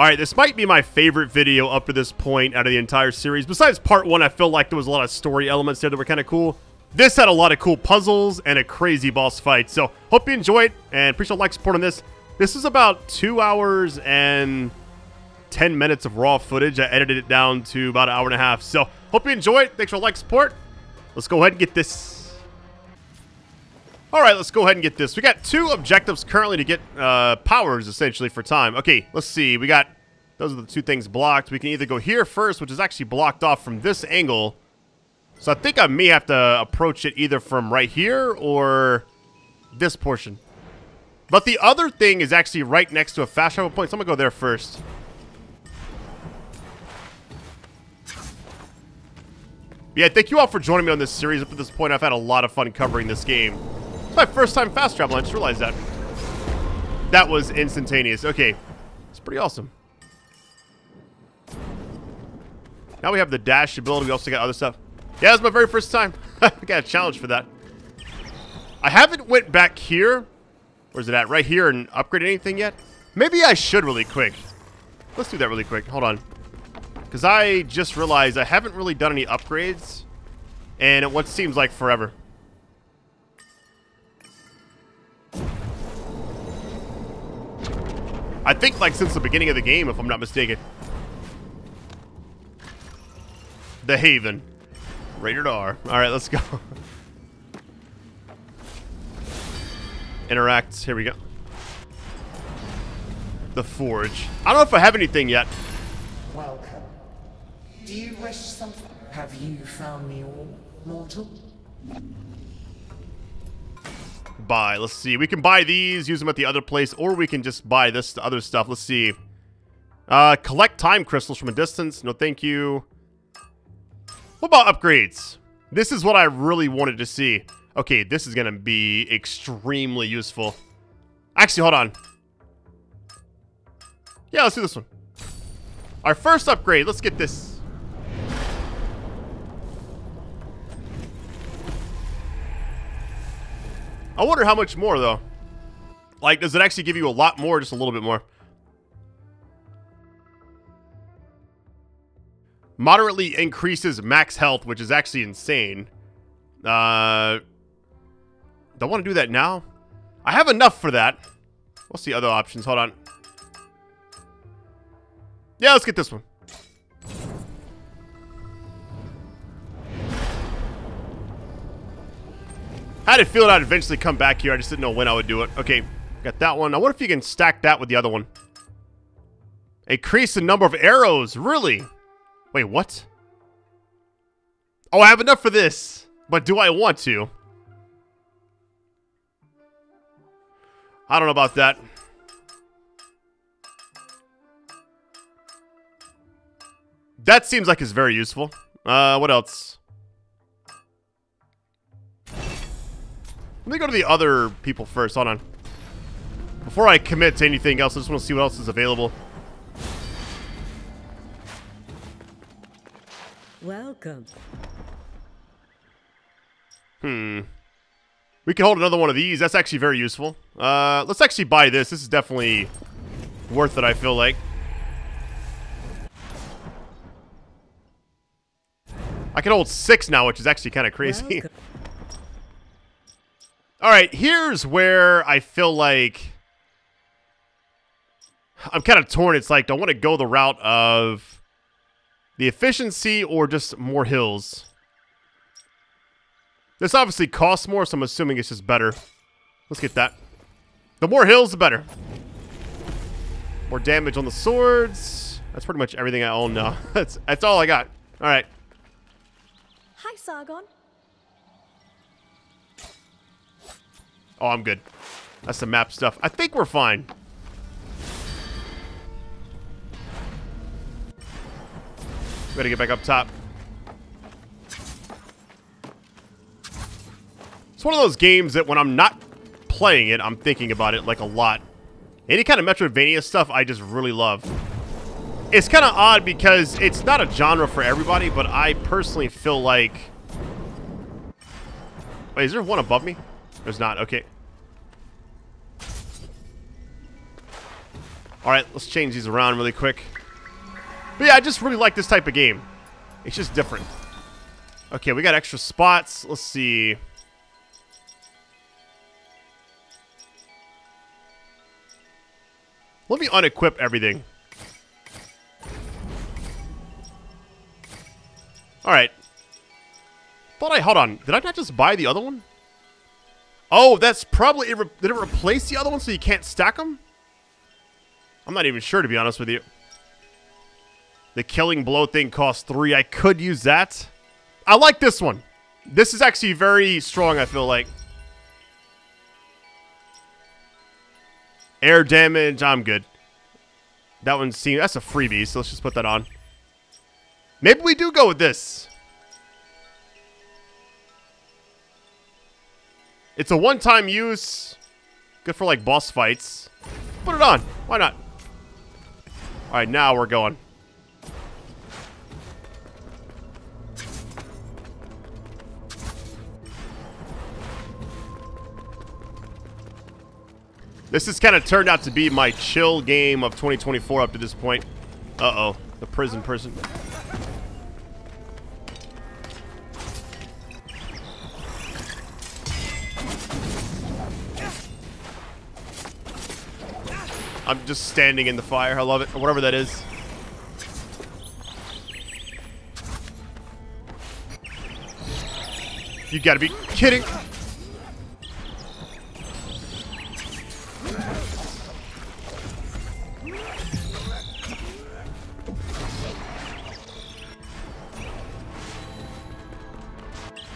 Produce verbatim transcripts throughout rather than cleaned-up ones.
Alright, this might be my favorite video up to this point out of the entire series. Besides part one, I feel like there was a lot of story elements there that were kind of cool. This had a lot of cool puzzles and a crazy boss fight. So, hope you enjoy it, and appreciate the like support on this. This is about two hours and ten minutes of raw footage. I edited it down to about an hour and a half. So, hope you enjoy it. Thanks for the like support. Let's go ahead and get this. Alright, let's go ahead and get this. We got two objectives currently to get uh, powers, essentially, for time. Okay, let's see. We got... Those are the two things blocked. We can either go here first, which is actually blocked off from this angle. So I think I may have to approach it either from right here or this portion. But the other thing is actually right next to a fast travel point, so I'm going to go there first. Yeah, thank you all for joining me on this series. Up to this point, I've had a lot of fun covering this game. It's my first time fast traveling. I just realized that. That was instantaneous. Okay. It's pretty awesome. Now we have the dash ability. We also got other stuff. Yeah, that's my very first time. I got a challenge for that. I haven't went back here. Where's it at? Right here and upgraded anything yet? Maybe I should really quick. Let's do that really quick. Hold on. Because I just realized I haven't really done any upgrades. And what seems like forever. I think like since the beginning of the game, if I'm not mistaken. The Haven. Rated R. Alright, let's go. Interact. Here we go. The Forge. I don't know if I have anything yet. Welcome. Do you wish something? Have you found me all, mortal? Buy. Let's see. We can buy these, use them at the other place, or we can just buy this other stuff. Let's see. Uh, collect time crystals from a distance. No, thank you. What about upgrades? This is what I really wanted to see. Okay, this is going to be extremely useful. Actually, hold on. Yeah, let's do this one. Our first upgrade. Let's get this. I wonder how much more, though. Like, does it actually give you a lot more, just a little bit more? Moderately increases max health, which is actually insane. Uh, don't want to do that now. I have enough for that. What's the other options? Hold on. Yeah, let's get this one. I had a feeling I'd eventually come back here. I just didn't know when I would do it. Okay, got that one. I wonder if you can stack that with the other one. Increase the number of arrows. Really? Wait, what? Oh, I have enough for this. But do I want to? I don't know about that. That seems like it's very useful. Uh, what else? Let me go to the other people first. Hold on. Before I commit to anything else, I just want to see what else is available. Welcome. Hmm. We can hold another one of these. That's actually very useful. Uh, let's actually buy this. This is definitely worth it, I feel like. I can hold six now, which is actually kind of crazy. Welcome. All right, here's where I feel like I'm kind of torn. It's like, do I want to go the route of the efficiency or just more hills? This obviously costs more, so I'm assuming it's just better. Let's get that. The more hills, the better. More damage on the swords. That's pretty much everything I own now. That's, that's all I got. All right. Hi, Sargon. Oh, I'm good. That's the map stuff. I think we're fine. We gotta get back up top. It's one of those games that when I'm not playing it, I'm thinking about it like a lot. Any kind of Metroidvania stuff, I just really love. It's kind of odd because it's not a genre for everybody, but I personally feel like... Wait, is there one above me? There's not. Okay. Alright, let's change these around really quick. But yeah, I just really like this type of game. It's just different. Okay, we got extra spots. Let's see. Let me unequip everything. Alright. Thought I... Hold on. Did I not just buy the other one? Oh, that's probably... It re did it replace the other one so you can't stack them? I'm not even sure, to be honest with you. The killing blow thing costs three. I could use that. I like this one. This is actually very strong, I feel like. Air damage. I'm good. That one seems... That's a freebie, so let's just put that on. Maybe we do go with this. It's a one-time use. Good for, like, boss fights. Put it on. Why not? All right, now we're going. This has kind of turned out to be my chill game of twenty twenty-four up to this point. Uh-oh. The prison person. I'm just standing in the fire. I love it. Or whatever that is. You gotta be kidding.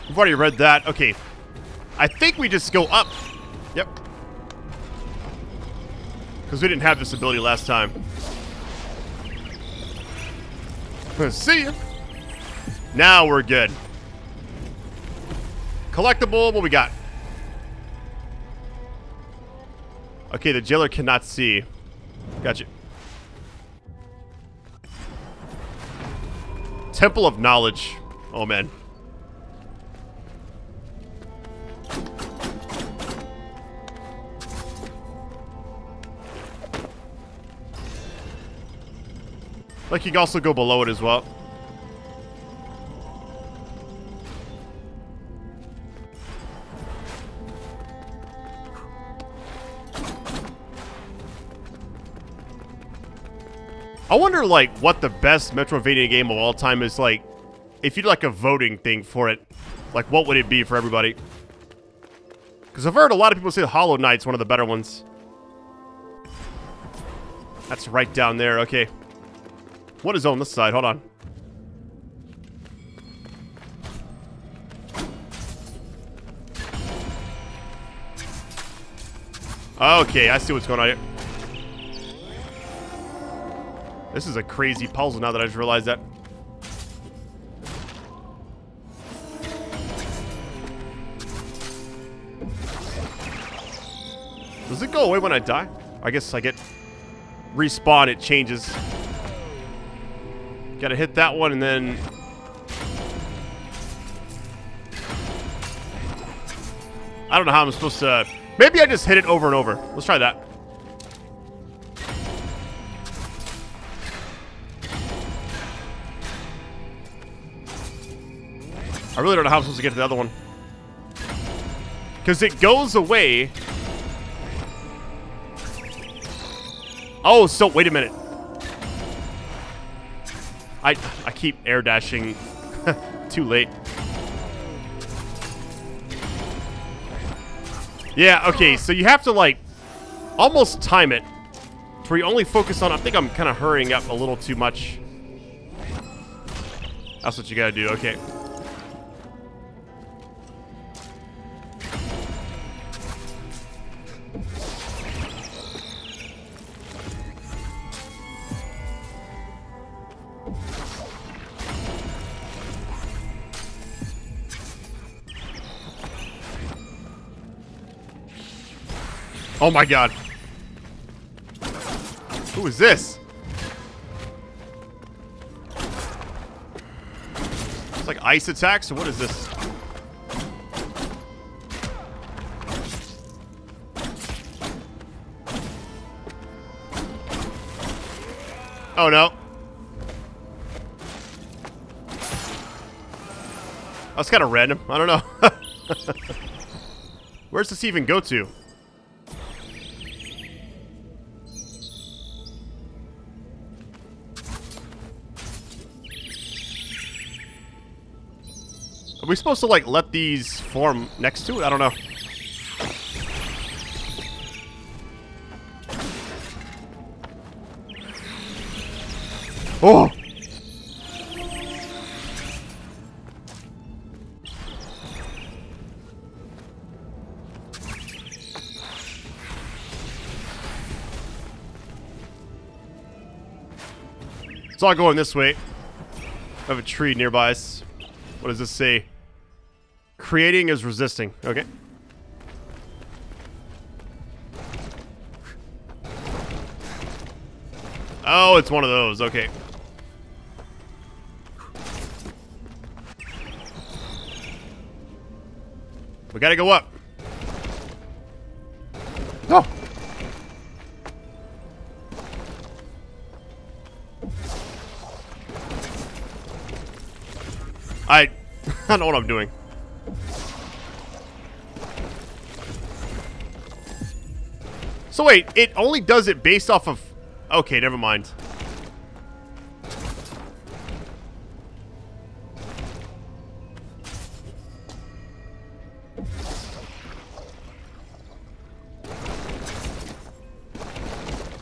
I've already read that. Okay. I think we just go up. Yep. Because we didn't have this ability last time. See ya. Now we're good. Collectible. What we got? Okay, the jailer cannot see. Gotcha. Temple of Knowledge. Oh, man. Like, you can also go below it as well. I wonder, like, what the best Metroidvania game of all time is, like, if you did, like, a voting thing for it. Like, what would it be for everybody? Because I've heard a lot of people say Hollow Knight's one of the better ones. That's right down there. Okay. What is on this side? Hold on. Okay, I see what's going on here. This is a crazy puzzle now that I just realized that. Does it go away when I die? I guess I get respawn, it changes. Gotta hit that one and then... I don't know how I'm supposed to... Maybe I just hit it over and over. Let's try that. I really don't know how I'm supposed to get to the other one. Because it goes away. Oh, so wait a minute. I, I keep air dashing too late. Yeah, okay, so you have to, like, almost time it to where you only focus on... I think I'm kind of hurrying up a little too much. That's what you gotta do, okay. Oh my god. Who is this? It's like ice attacks, or what is this? Oh no. That's kind of random. I don't know. Where's this even go to? Are we supposed to, like, let these form next to it? I don't know. Oh! It's all going this way. I have a tree nearby. What does this say? Creating is resisting. Okay. Oh, it's one of those. Okay. We gotta go up. No. I... I don't know what I'm doing. So wait, it only does it based off of... Okay, never mind.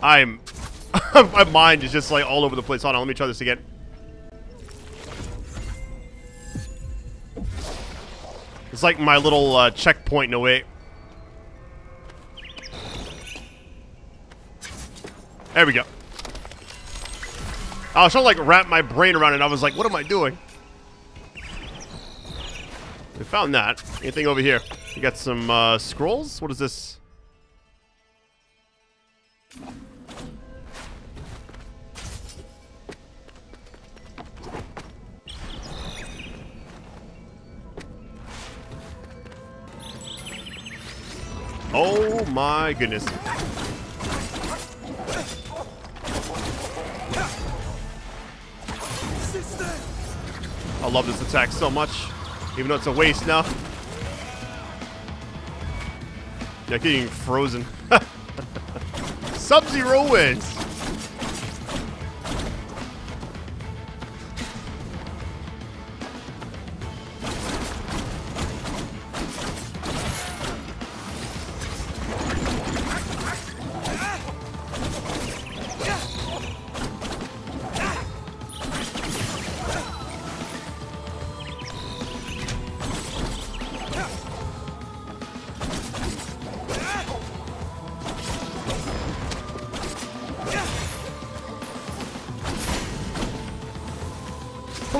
I'm... My mind is just like all over the place. Hold on, let me try this again. It's like my little uh, checkpoint in a way. There we go. I was trying to like wrap my brain around it. I was like, what am I doing? We found that. Anything over here? We got some uh, scrolls? What is this? Oh my goodness. I love this attack so much, even though it's a waste now. Yeah, getting frozen. Sub-Zero wins!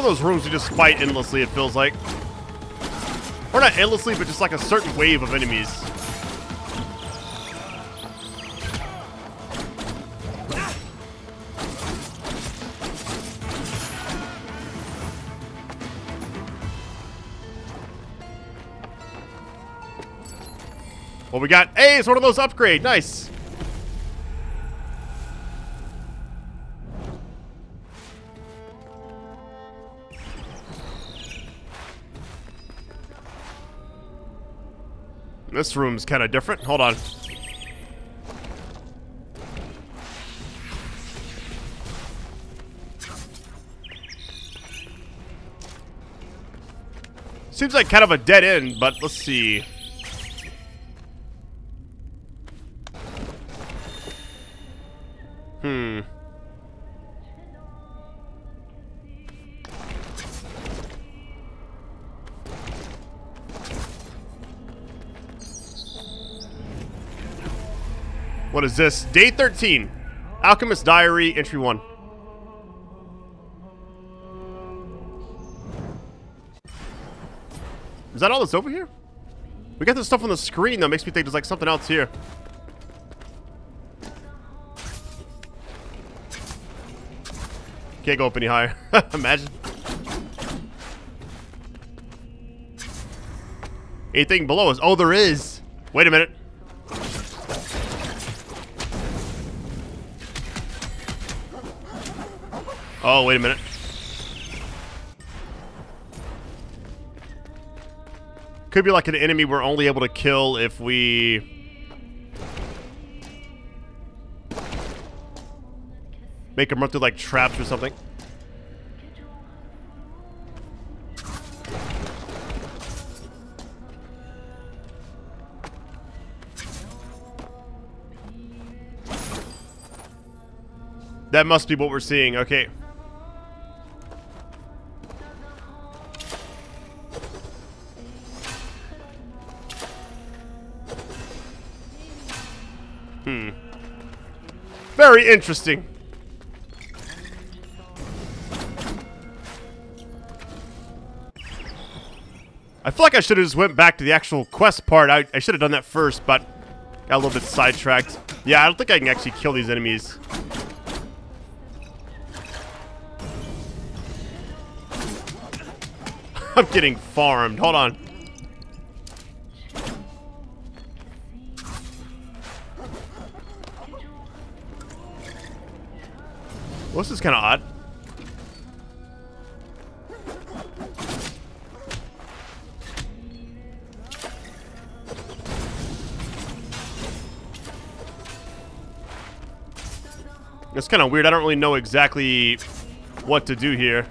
Those rooms you just fight endlessly, it feels like. Or not endlessly, but just like a certain wave of enemies. Well, we got... Hey, it's one of those upgrades. Nice. This room's kind of different. Hold on. Seems like kind of a dead end, but let's see. Hmm. What is this? Day thirteen. Alchemist Diary, Entry one. Is that all that's over here? We got this stuff on the screen that makes me think there's like something else here. Can't go up any higher. Imagine. Anything below us? Oh, there is. Wait a minute. Oh, wait a minute. Could be like an enemy we're only able to kill if we... make them run through like traps or something. That must be what we're seeing, okay. Hmm. Very interesting. I feel like I should have just went back to the actual quest part. I, I should have done that first, but got a little bit sidetracked. Yeah, I don't think I can actually kill these enemies. I'm getting farmed. Hold on. Well, this is kind of odd. It's kind of weird. I don't really know exactly what to do here.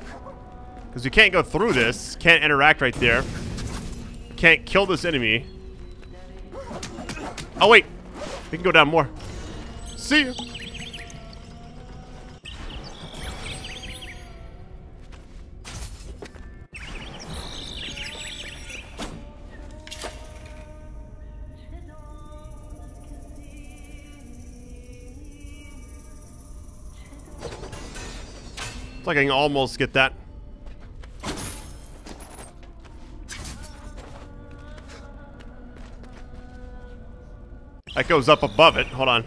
Because we can't go through this. Can't interact right there. Can't kill this enemy. Oh, wait. We can go down more. See ya. It's like I can almost get that. That goes up above it. Hold on.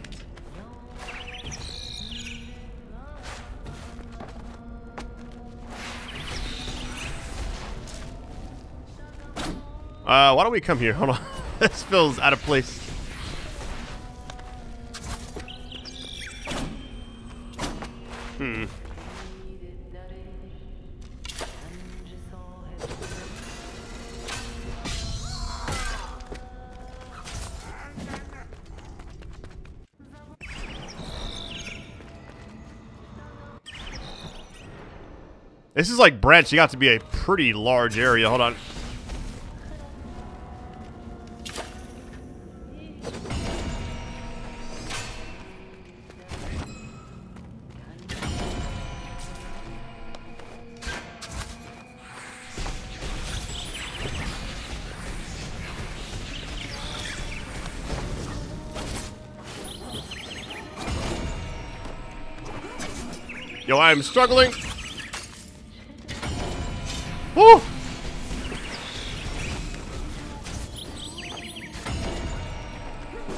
Uh, why don't we come here? Hold on. This feels out of place. Hmm. This is like branching out to be a pretty large area. Hold on. Yo, I'm struggling. Woo!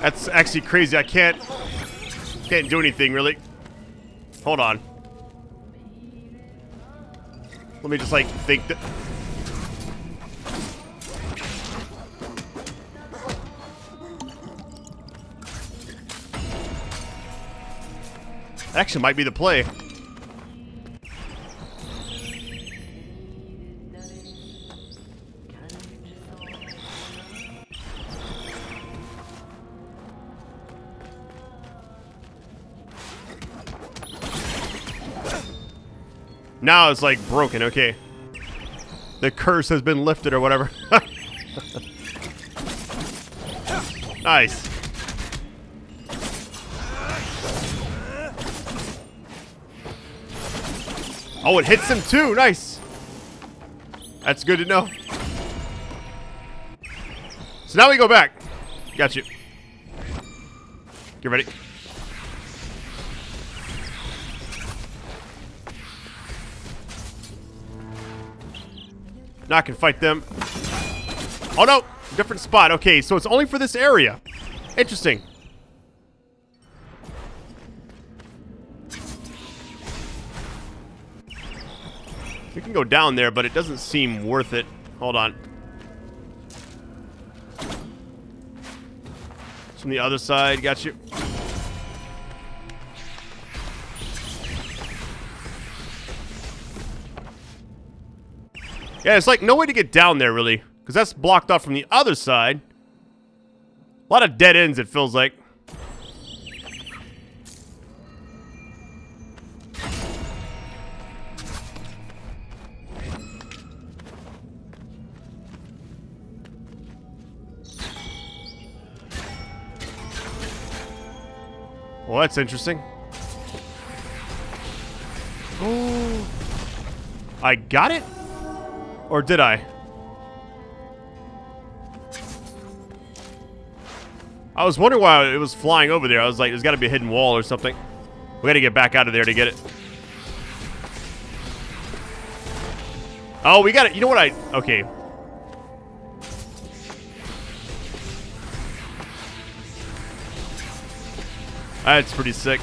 That's actually crazy. I can't can't do anything really. Hold on. Let me just like think that. That actually might be the play. Now it's like broken, okay. The curse has been lifted or whatever. Nice. Oh, it hits him too, nice. That's good to know. So now we go back. Got you. Get ready. Now I can fight them. Oh no! Different spot. Okay, so it's only for this area. Interesting. We can go down there, but it doesn't seem worth it. Hold on. It's from the other side. Got you. Yeah, there's like no way to get down there really, because that's blocked off from the other side. A lot of dead ends, it feels like. Well, that's interesting. Oh, I got it? Or did I? I was wondering why it was flying over there. I was like, there's got to be a hidden wall or something. We got to get back out of there to get it. Oh, we got it. You know what I... Okay. That's pretty sick.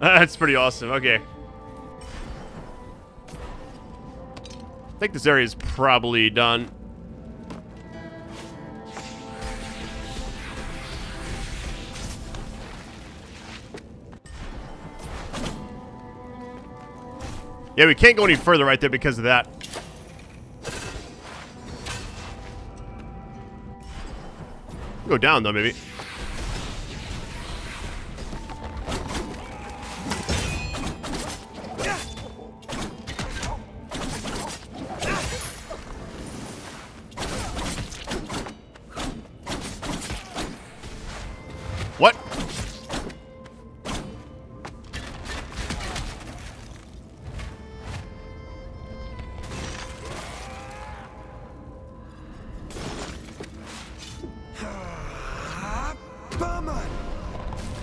That's pretty awesome. Okay. I think this area is probably done. Yeah, we can't go any further right there because of that. Go down though, maybe.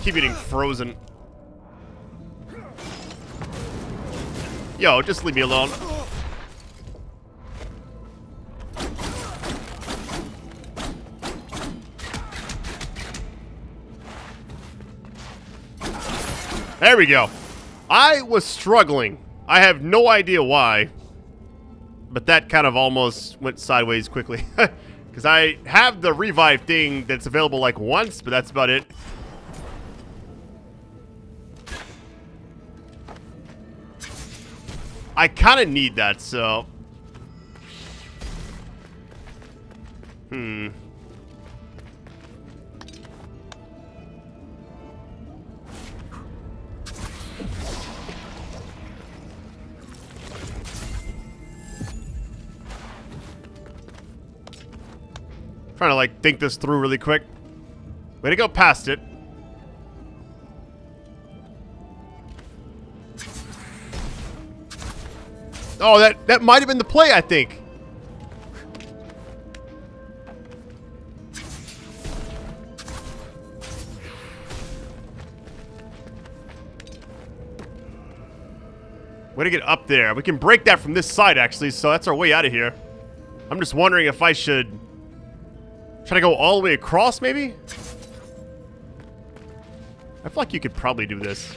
Keep getting frozen. Yo, just leave me alone. There we go. I was struggling. I have no idea why. But that kind of almost went sideways quickly. Because I have the revive thing that's available like once, but that's about it. I kind of need that, so... Hmm. Trying to, like, think this through really quick. Way to go past it. Oh, that, that might have been the play, I think. Way to get up there. We can break that from this side, actually, so that's our way out of here. I'm just wondering if I should try to go all the way across, maybe? I feel like you could probably do this.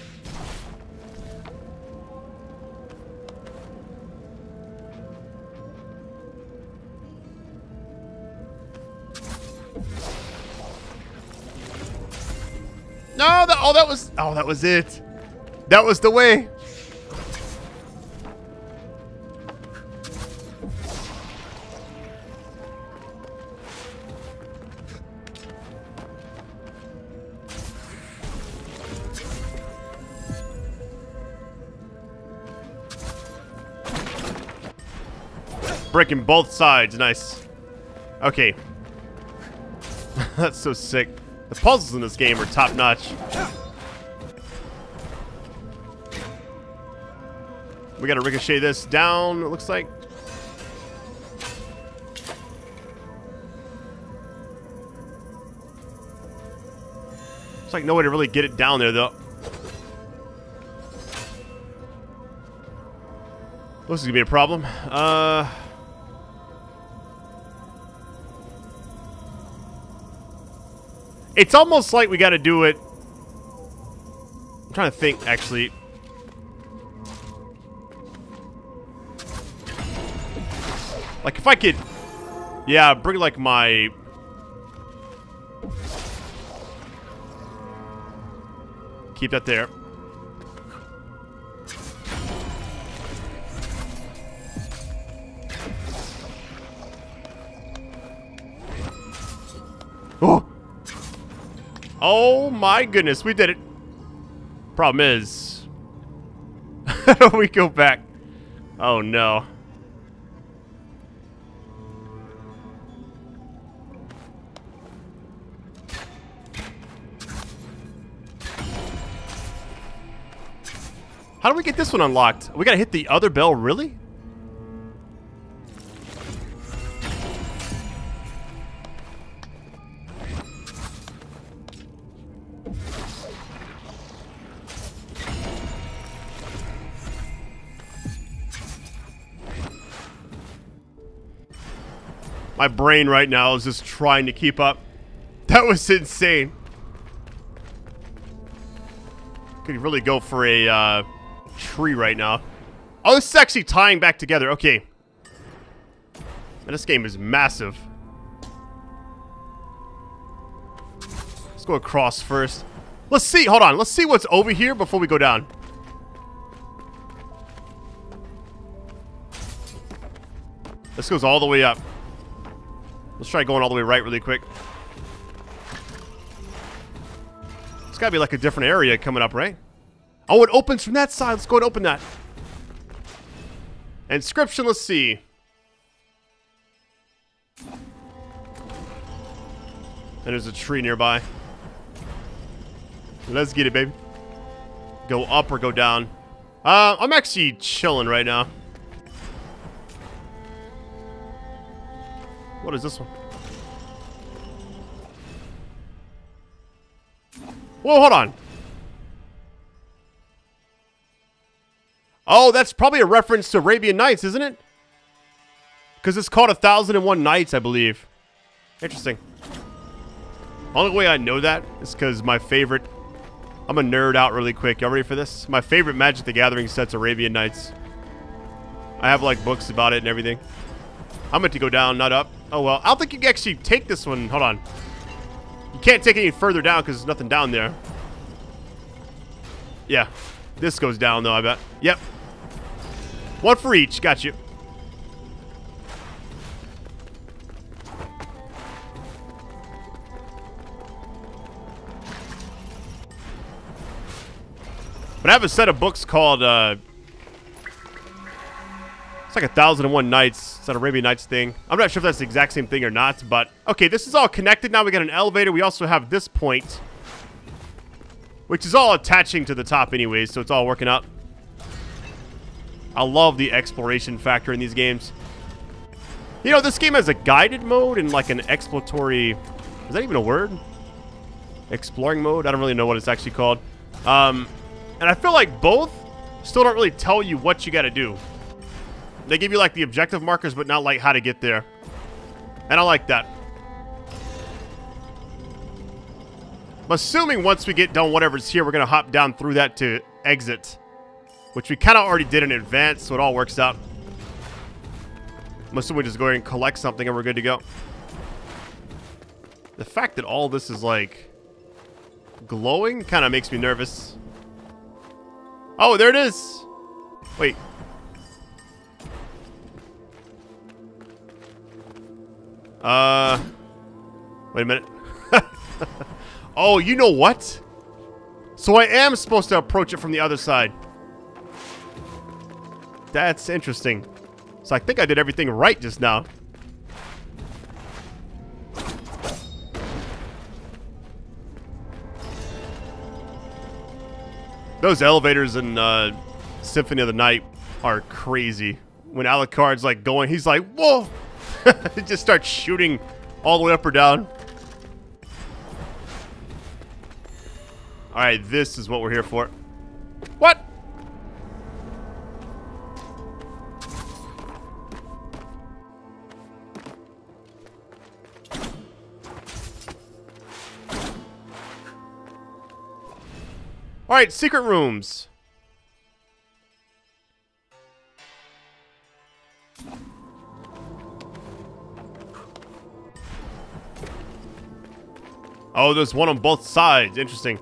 No, that, oh, that was, oh, that was it. That was the way. Breaking both sides, nice. Okay. That's so sick. The puzzles in this game are top-notch. We gotta ricochet this down, it looks like. Looks like no way to really get it down there, though. This is gonna be a problem. Uh... It's almost like we gotta do it. I'm trying to think, actually. Like, if I could... Yeah, bring, like, my... Keep that there. Oh! Oh my goodness, we did it. Problem is, how do we go back? Oh no. How do we get this one unlocked? We gotta hit the other bell, really? My brain right now is just trying to keep up. That was insane. Could really go for a uh, tree right now. Oh, this is actually tying back together. Okay. Man, this game is massive. Let's go across first. Let's see. Hold on. Let's see what's over here before we go down. This goes all the way up. Let's try going all the way right really quick. It's gotta be like a different area coming up, right? Oh, it opens from that side. Let's go and open that. Inscription, let's see. And there's a tree nearby. Let's get it, baby. Go up or go down. Uh, I'm actually chilling right now. What is this one? Whoa, hold on. Oh, that's probably a reference to Arabian Nights, isn't it? Because it's called one thousand and one Nights, I believe. Interesting. Only way I know that is because my favorite... I'm a nerd out really quick. Y'all ready for this? My favorite Magic the Gathering set's Arabian Nights. I have, like, books about it and everything. I'm meant to go down, not up. Oh, well. I don't think you can actually take this one. Hold on. You can't take it any further down because there's nothing down there. Yeah. This goes down, though, I bet. Yep. One for each. Got you. But I have a set of books called... Uh, It's like a thousand and one nights. It's an Arabian Nights thing. I'm not sure if that's the exact same thing or not, but okay, this is all connected now. We got an elevator. We also have this point, which is all attaching to the top anyways, so it's all working out. I love the exploration factor in these games. You know, this game has a guided mode and like an exploratory... Is that even a word? Exploring mode? I don't really know what it's actually called. Um, and I feel like both still don't really tell you what you got to do. They give you, like, the objective markers, but not, like, how to get there. And I like that. I'm assuming once we get done whatever's here, we're going to hop down through that to exit. Which we kind of already did in advance, so it all works out. I'm assuming we just go ahead and collect something and we're good to go. The fact that all this is, like, glowing kind of makes me nervous. Oh, there it is! Wait. Uh, wait a minute. Oh, you know what? So I am supposed to approach it from the other side. That's interesting. So I think I did everything right just now. Those elevators in uh, Symphony of the Night are crazy. When Alucard's like going, he's like, whoa! It just starts shooting all the way up or down. Alright, this is what we're here for. What? Alright, secret rooms. Oh, there's one on both sides. Interesting.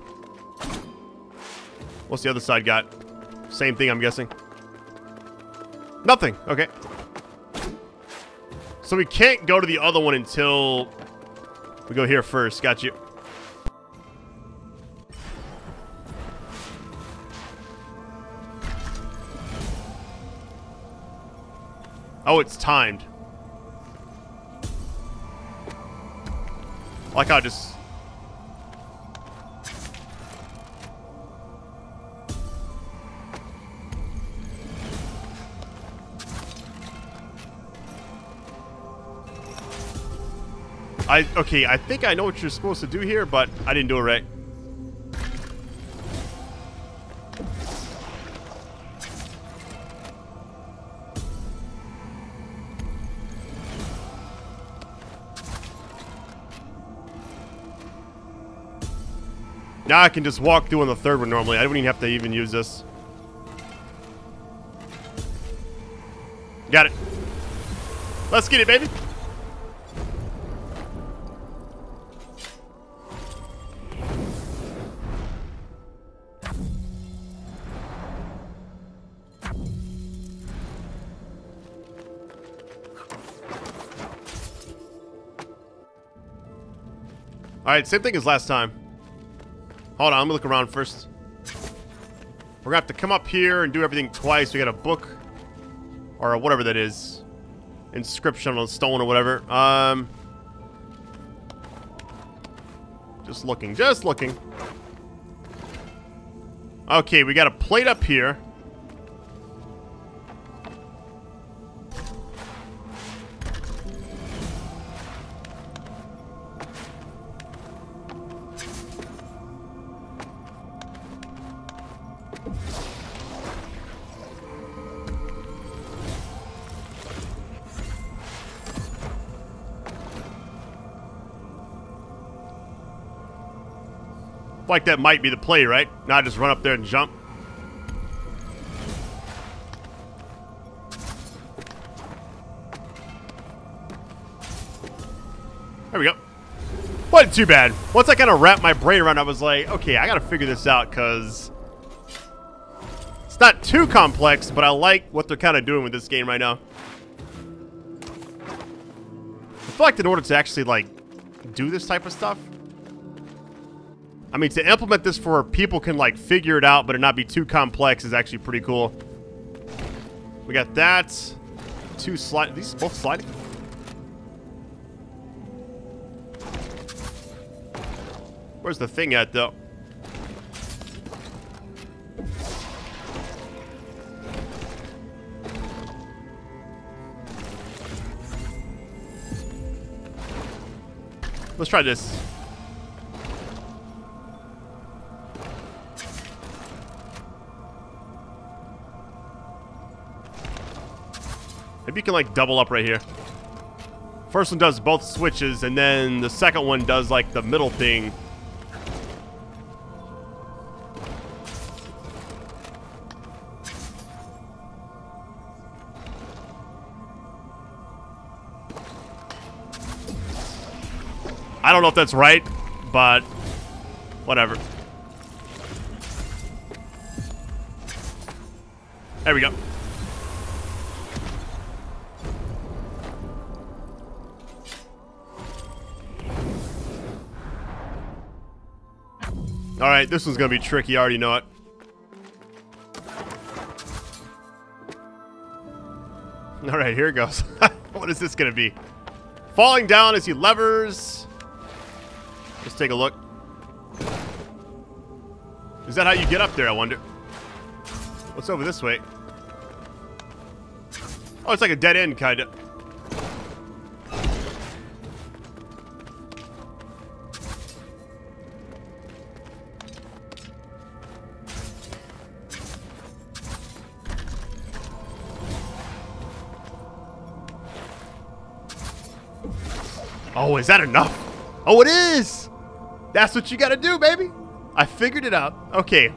What's the other side got? Same thing, I'm guessing. Nothing. Okay. So we can't go to the other one until We go here first. Got you. Oh, it's timed. Like I just... I, okay, I think I know what you're supposed to do here, but I didn't do it right. Now I can just walk through on the third one normally. I don't even have to even use this. Got it. Let's get it, baby. Alright, same thing as last time. Hold on, I'm gonna look around first. We're gonna have to come up here and do everything twice. We got a book. Or whatever that is. Inscription on stone or whatever. Um, just looking, just looking. Okay, we got a plate up here. Like that might be the play, right? Now I just run up there and jump. There we go. Wasn't too bad. Once I kind of wrapped my brain around, I was like, okay, I gotta figure this out because it's not too complex, but I like what they're kind of doing with this game right now. I feel like in order to actually like do this type of stuff, I mean, to implement this for people can, like, figure it out, but it not be too complex is actually pretty cool. We got that. Two slide. These both sliding? Where's the thing at, though? Let's try this. Maybe you can, like, double up right here. First one does both switches, and then the second one does, like, the middle thing. I don't know if that's right, but whatever. There we go. Alright, this one's gonna be tricky, I already know it. Alright, here it goes. What is this gonna be? Falling down as he levers. Let's take a look. Is that how you get up there, I wonder? What's over this way? Oh, it's like a dead end, kinda. Oh, is that enough? Oh, it is! That's what you gotta do, baby! I figured it out. Okay.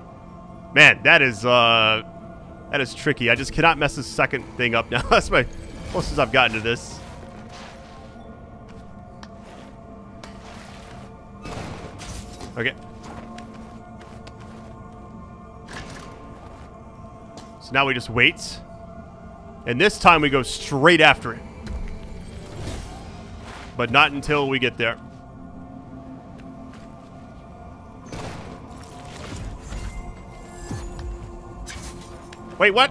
Man, that is, uh... that is tricky. I just cannot mess this second thing up now. That's my closest I've gotten to this. Okay. So now we just wait. And this time we go straight after it. But not until we get there. Wait, what?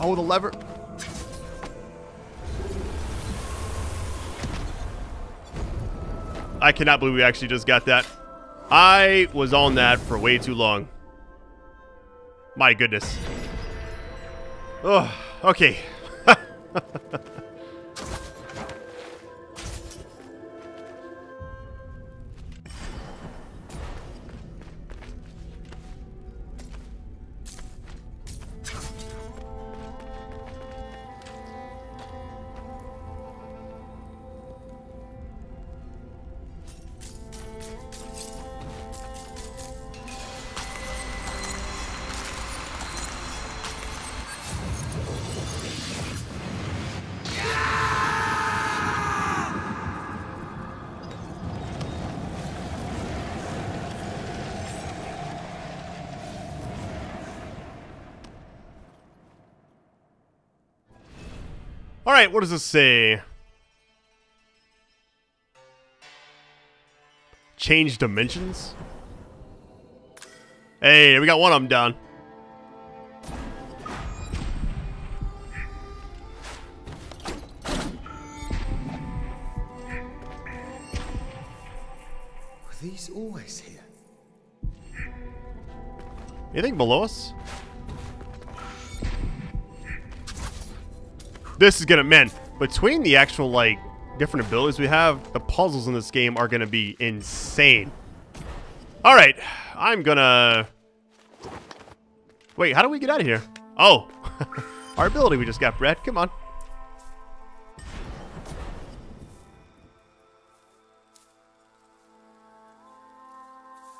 Oh, the lever. I cannot believe we actually just got that. I was on that for way too long. My goodness. Oh, okay. All right, what does this say? Change dimensions? Hey, we got one of them down. Were these always here? Anything below us? This is gonna, man, between the actual, like, different abilities we have, the puzzles in this game are gonna be insane. All right, I'm gonna... Wait, how do we get out of here? Oh, our ability we just got, Brad, come on.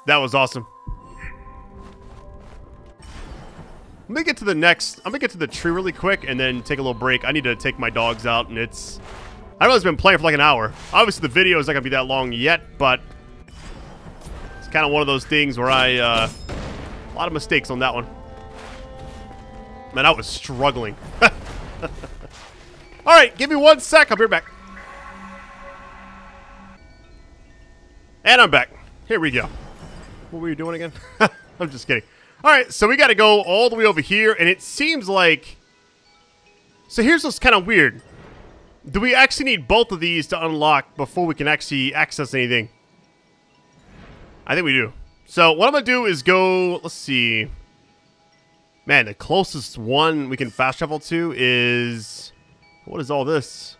That was awesome. Let me get to the next, I'm gonna get to the tree really quick and then take a little break. I need to take my dogs out and it's, I know it's been playing for like an hour. Obviously the video is not gonna be that long yet, but it's kind of one of those things where I, uh, a lot of mistakes on that one. Man, I was struggling. All right, give me one sec, I'll be right back. And I'm back, here we go. What were you doing again? I'm just kidding. All right, so we got to go all the way over here, and it seems like... So here's what's kind of weird. Do we actually need both of these to unlock before we can actually access anything? I think we do. So what I'm going to do is go... Let's see. Man, the closest one we can fast travel to is... What is all this?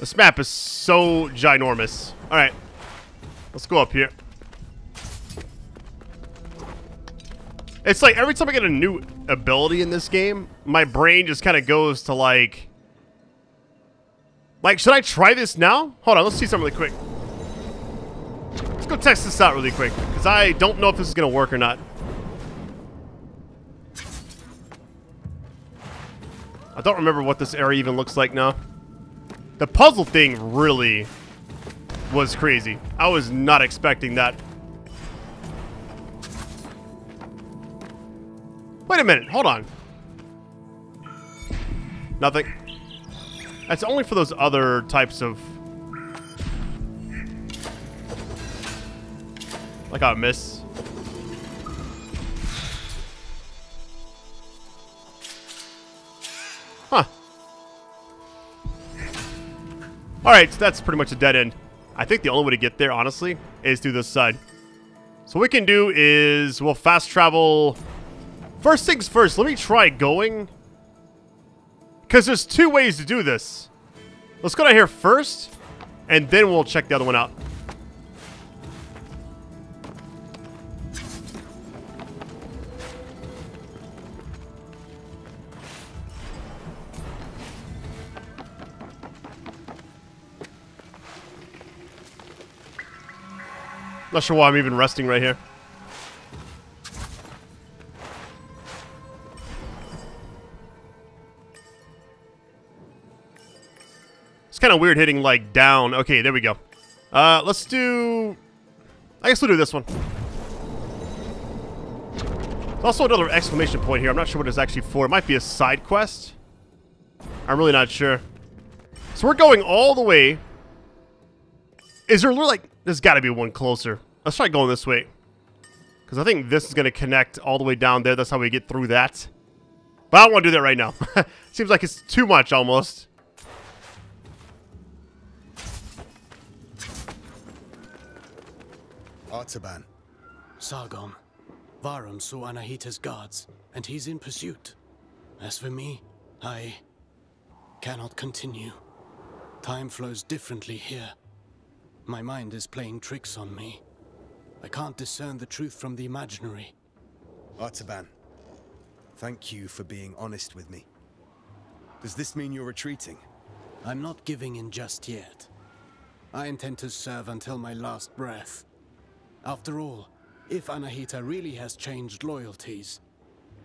This map is so ginormous. All right, let's go up here. It's like every time I get a new ability in this game, my brain just kind of goes to like... Like, should I try this now? Hold on, let's see something really quick. Let's go test this out really quick, because I don't know if this is going to work or not. I don't remember what this area even looks like now. The puzzle thing really was crazy. I was not expecting that. Wait a minute, hold on. Nothing. That's only for those other types of... Like I miss. Huh. Alright, so that's pretty much a dead end. I think the only way to get there, honestly, is through this side. So what we can do is we'll fast travel... First things first, let me try going. Because there's two ways to do this. Let's go down here first, and then we'll check the other one out. Not sure why I'm even resting right here. It's kind of weird hitting, like, down. Okay, there we go. Uh, let's do... I guess we'll do this one. There's also another exclamation point here. I'm not sure what it's actually for. It might be a side quest. I'm really not sure. So we're going all the way. Is there, like... There's got to be one closer. Let's try going this way. Because I think this is going to connect all the way down there. That's how we get through that. But I don't want to do that right now. Seems like it's too much almost. Artaban. Sargon. Varum saw Anahita's guards, and he's in pursuit. As for me, I cannot continue. Time flows differently here. My mind is playing tricks on me. I can't discern the truth from the imaginary. Artaban, thank you for being honest with me. Does this mean you're retreating? I'm not giving in just yet. I intend to serve until my last breath. After all, if Anahita really has changed loyalties,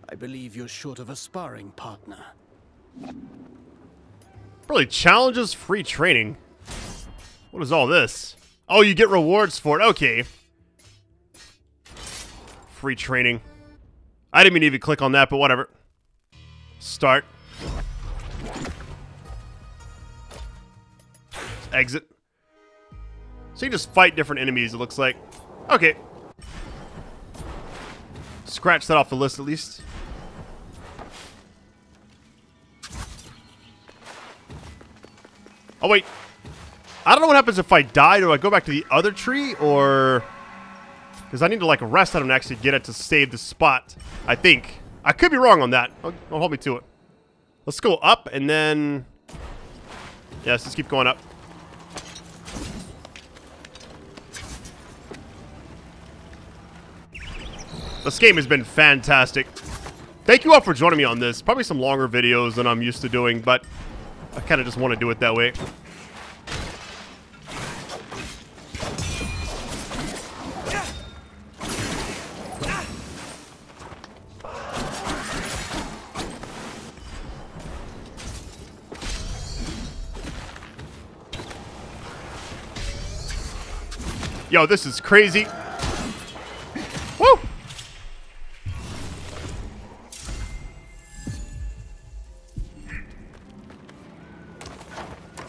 I believe you're short of a sparring partner. Really, challenges, free training. What is all this? Oh, you get rewards for it. Okay. Free training. I didn't even click on that, but whatever. Start. Exit. So you just fight different enemies, it looks like. Okay. Scratch that off the list, at least. Oh, wait. I don't know what happens if I die. Do I go back to the other tree, or... Because I need to, like, rest. I don't actually get it to save the spot, I think. I could be wrong on that. Don't hold me to it. Let's go up, and then... Yeah, let's just keep going up. This game has been fantastic. Thank you all for joining me on this. Probably some longer videos than I'm used to doing, but I kind of just want to do it that way. Yo, this is crazy. Woo!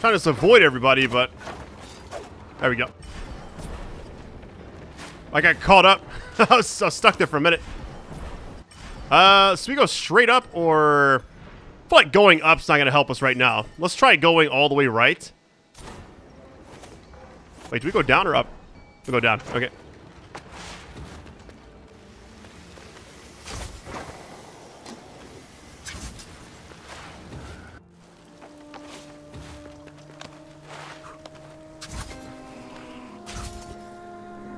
Trying to just avoid everybody, but there we go. I got caught up. I was so stuck there for a minute. Uh, so we go straight up, or I feel like going up's not gonna help us right now. Let's try going all the way right. Wait, do we go down or up? We go down. Okay.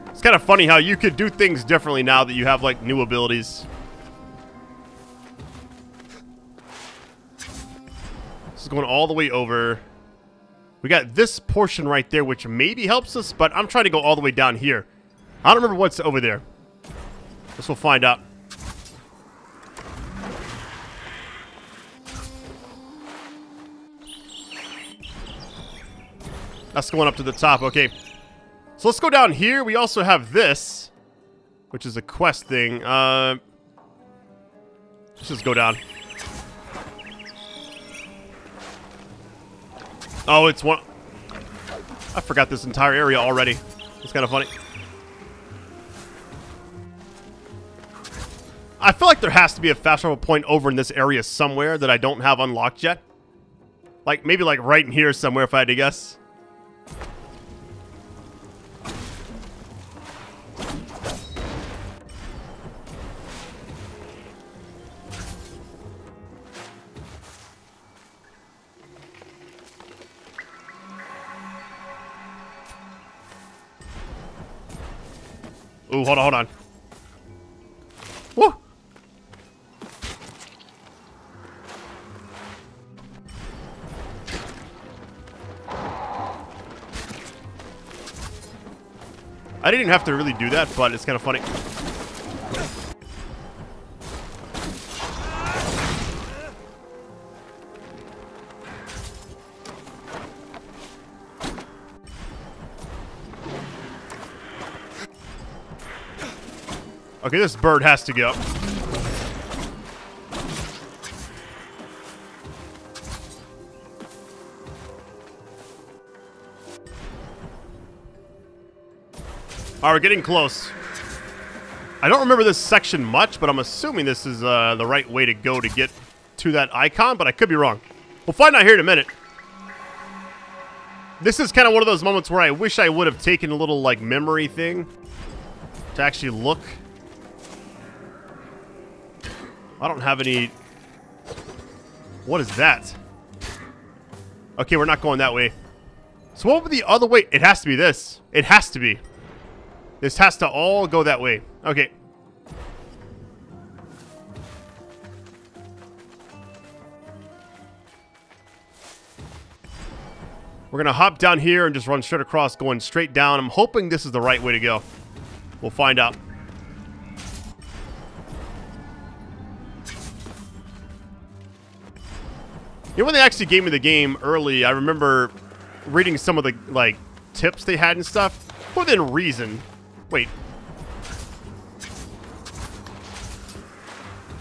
It's kind of funny how you could do things differently now that you have, like, new abilities. This is going all the way over. We got this portion right there, which maybe helps us, but I'm trying to go all the way down here. I don't remember what's over there. Guess we'll find out. That's going up to the top. Okay. So let's go down here. We also have this, which is a quest thing. Uh, let's just go down. Oh, it's one... I forgot this entire area already. It's kind of funny. I feel like there has to be a fast travel point over in this area somewhere that I don't have unlocked yet. Like, maybe like right in here somewhere if I had to guess. Ooh, hold on, hold on. Woo! I didn't have to really do that, but it's kind of funny. Okay, this bird has to go. Alright, we're getting close. I don't remember this section much, but I'm assuming this is uh, the right way to go to get to that icon, but I could be wrong. We'll find out here in a minute. This is kind of one of those moments where I wish I would have taken a little, like, memory thing to actually look. I don't have any... What is that? Okay, we're not going that way. So what would the other way... It has to be this. It has to be. This has to all go that way. Okay. We're going to hop down here and just run straight across, going straight down. I'm hoping this is the right way to go. We'll find out. You know, when they actually gave me the game early, I remember reading some of the, like, tips they had and stuff. Within reason. Wait.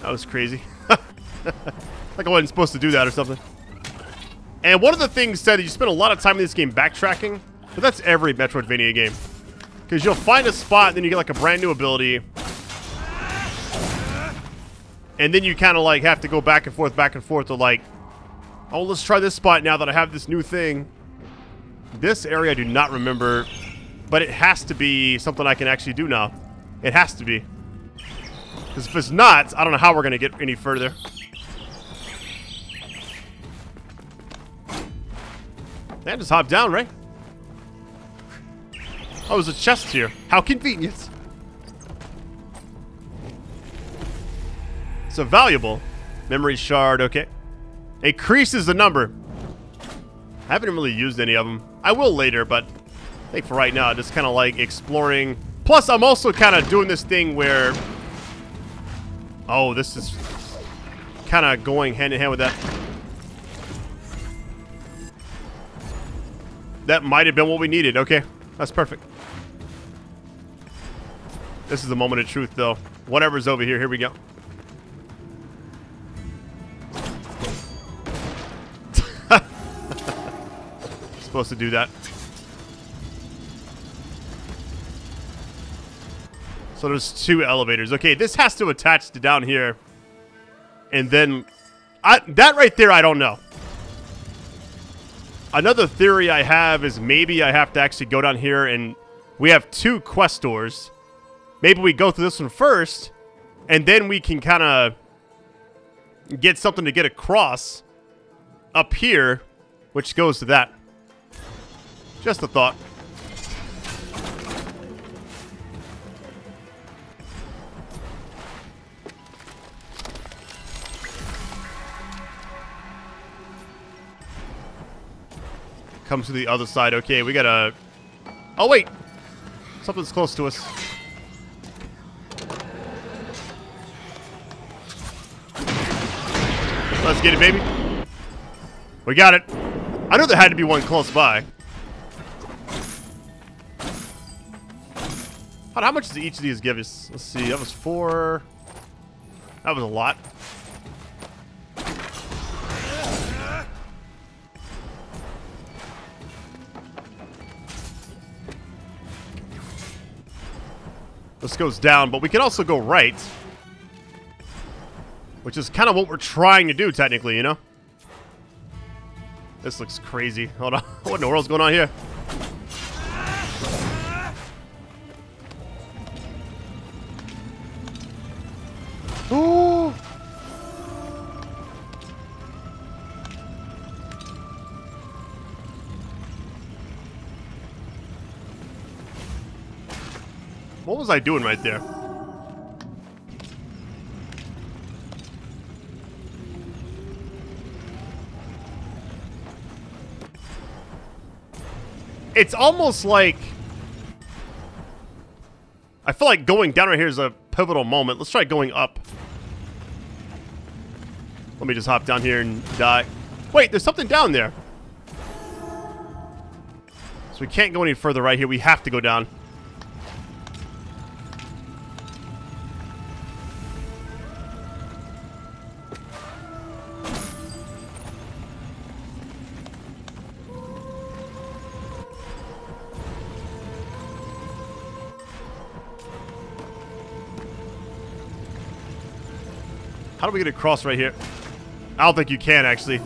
That was crazy. Like I wasn't supposed to do that or something. And one of the things said that you spend a lot of time in this game backtracking, but that's every Metroidvania game. Because you'll find a spot, and then you get like a brand new ability. And then you kind of like have to go back and forth, back and forth to like, oh, let's try this spot now that I have this new thing. This area I do not remember, but it has to be something I can actually do now. It has to be. Because if it's not, I don't know how we're going to get any further. Yeah, just hop down, right? Oh, there's a chest here. How convenient. So valuable. Memory shard, okay. Increases the number. I haven't really used any of them. I will later, but I think for right now, just kind of like exploring. Plus, I'm also kind of doing this thing where... Oh, this is kind of going hand in hand with that. That might have been what we needed. Okay, that's perfect. This is the moment of truth, though. Whatever's over here, here we go. Supposed to do that. So there's two elevators. Okay, this has to attach to down here. And then... I, that right there, I don't know. Another theory I have is maybe I have to actually go down here and we have two quest doors. Maybe we go through this one first and then we can kind of get something to get across up here, which goes to that. Just a thought. Comes to the other side. Okay, we gotta... Oh, wait! Something's close to us. Let's get it, baby. We got it. I knew there had to be one close by. How much does each of these give us? Let's see. That was four. That was a lot. This goes down, but we can also go right. Which is kind of what we're trying to do, technically, you know? This looks crazy. Hold on. What in the world's going on here? Ooh! What was I doing right there? It's almost like... I feel like going down right here is a pivotal moment. Let's try going up. Let me just hop down here and die. Wait, there's something down there. So we can't go any further right here. We have to go down. How do we get across right here? I don't think you can, actually.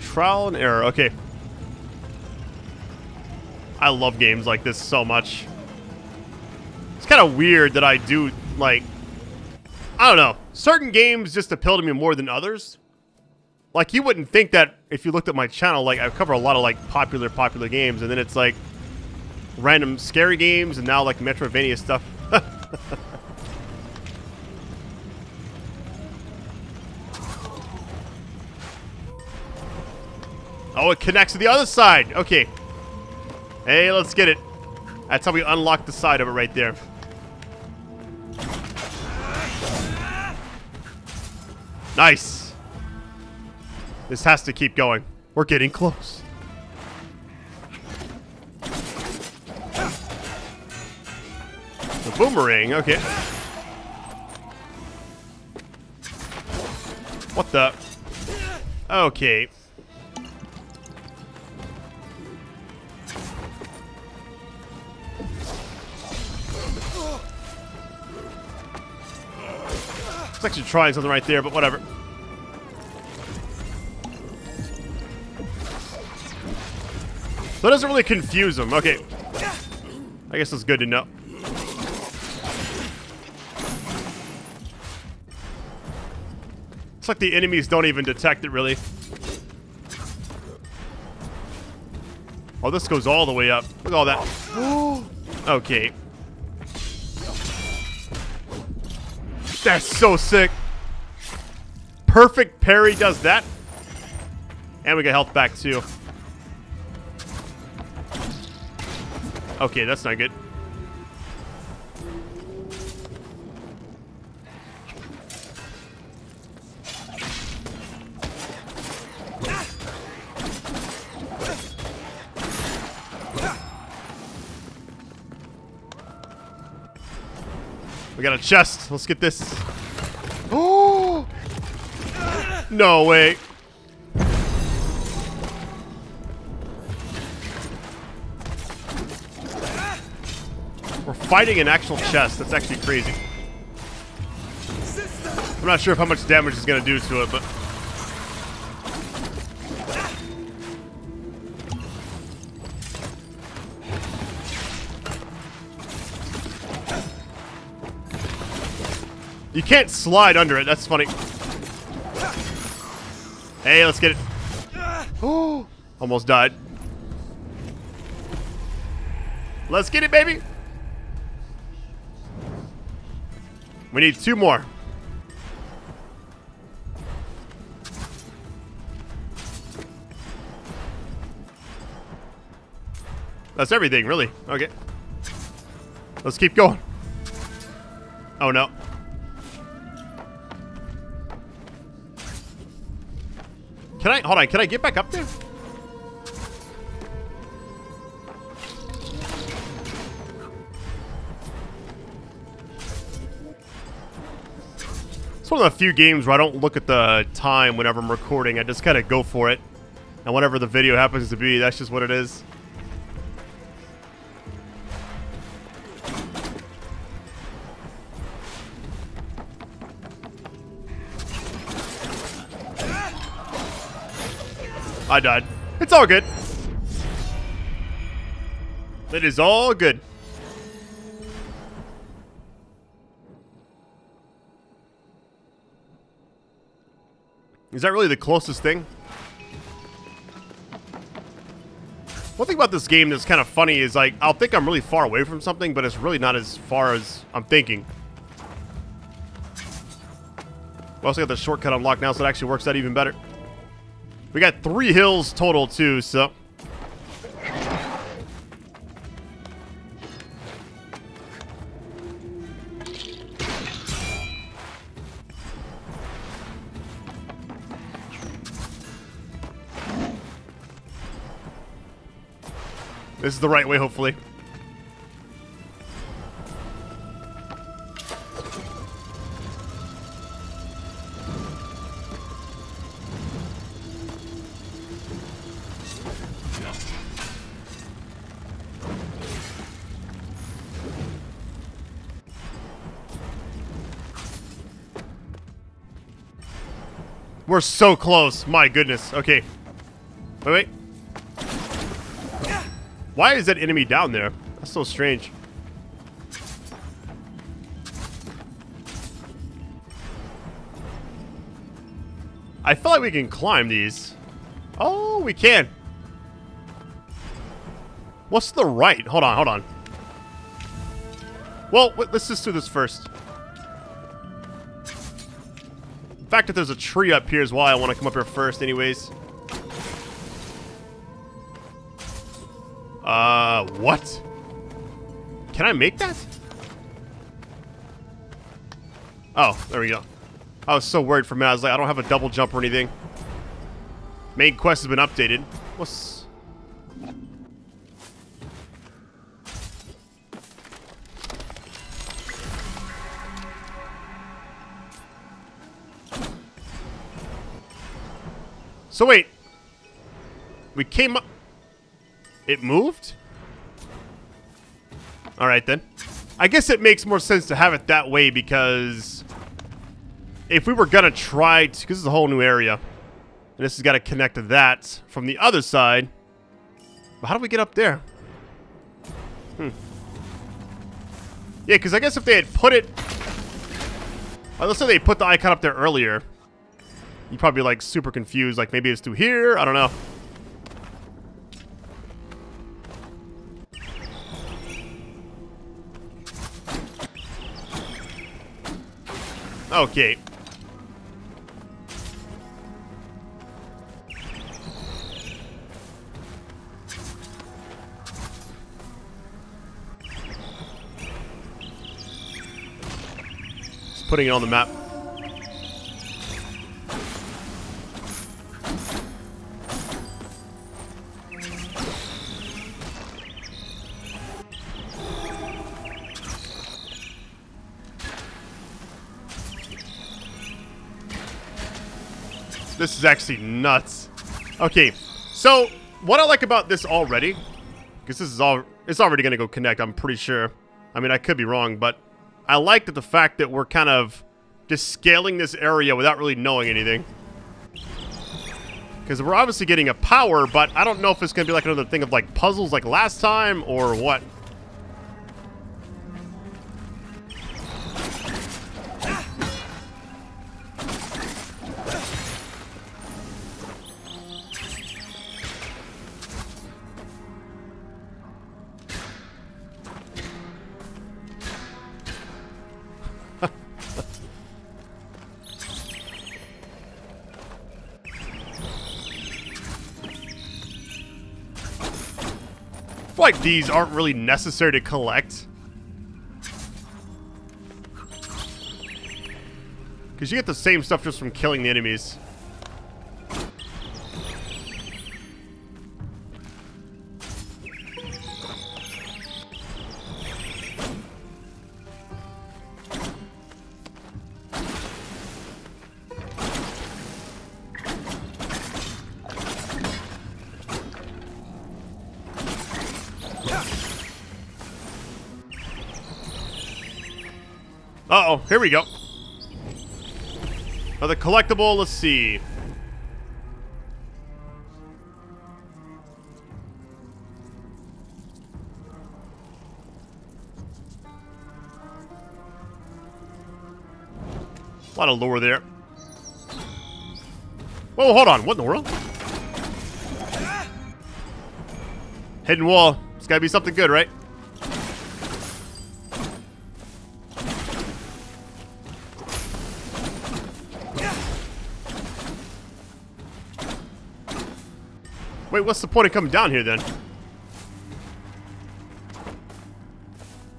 Trial and error. Okay. I love games like this so much. It's kind of weird that I do, like... I don't know. Certain games just appeal to me more than others. Like, you wouldn't think that if you looked at my channel. Like, I cover a lot of, like, popular, popular games. And then it's, like, random scary games. And now, like, Metroidvania stuff. Oh, it connects to the other side. Okay. Hey, let's get it. That's how we unlock the side of it right there. Nice. This has to keep going. We're getting close. The boomerang. Okay. What the? Okay. I was actually trying something right there, but whatever. So it doesn't really confuse them. Okay. I guess that's good to know. It's like the enemies don't even detect it, really. Oh, this goes all the way up. Look at all that. Okay. That's so sick. Perfect parry does that. And we got health back too. Okay, that's not good. We got a chest. Let's get this. Oh! No way. We're fighting an actual chest. That's actually crazy. I'm not sure if how much damage it's going to do to it, but... You can't slide under it. That's funny. Hey, let's get it. Oh, almost died. Let's get it, baby. We need two more. That's everything, really. Okay. Let's keep going. Oh, no. Can I, hold on, can I get back up there? It's one of the few games where I don't look at the time whenever I'm recording. I just kind of go for it. And whatever the video happens to be, that's just what it is. I died. It's all good. It is all good. Is that really the closest thing? One thing about this game that's kind of funny is, like, I'll think I'm really far away from something, but it's really not as far as I'm thinking. We also got the shortcut unlocked now, so it actually works out even better. We got three hills total, too, so... This is the right way, hopefully. We're so close. My goodness. Okay. Wait, wait. Why is that enemy down there? That's so strange. I feel like we can climb these. Oh, we can. What's the right? Hold on, hold on. Well, let's just do this first. The fact that there's a tree up here is why I want to come up here first anyways. Uh, what? Can I make that? Oh, there we go. I was so worried for a minute. I was like, I don't have a double jump or anything. Main quest has been updated. What's... So wait, we came up, it moved? All right then. I guess it makes more sense to have it that way because if we were gonna try to, 'cause this is a whole new area and this has got to connect to that from the other side. But how do we get up there? Hmm. Yeah, because I guess if they had put it, let's say they put the icon up there earlier. You're probably like super confused, like maybe it's through here, I don't know. Okay. Just putting it on the map. This is actually nuts. Okay, so what I like about this already, because this is all, it's already going to go connect, I'm pretty sure. I mean, I could be wrong, but I like that the fact that we're kind of just scaling this area without really knowing anything. Because we're obviously getting a power, but I don't know if it's going to be like another thing of like puzzles like last time or what. Like these aren't really necessary to collect. Because you get the same stuff just from killing the enemies. Uh-oh, here we go. Another collectible, let's see. A lot of lore there. Whoa, hold on, what in the world? Hidden wall, it's gotta be something good, right? Wait, what's the point of coming down here then?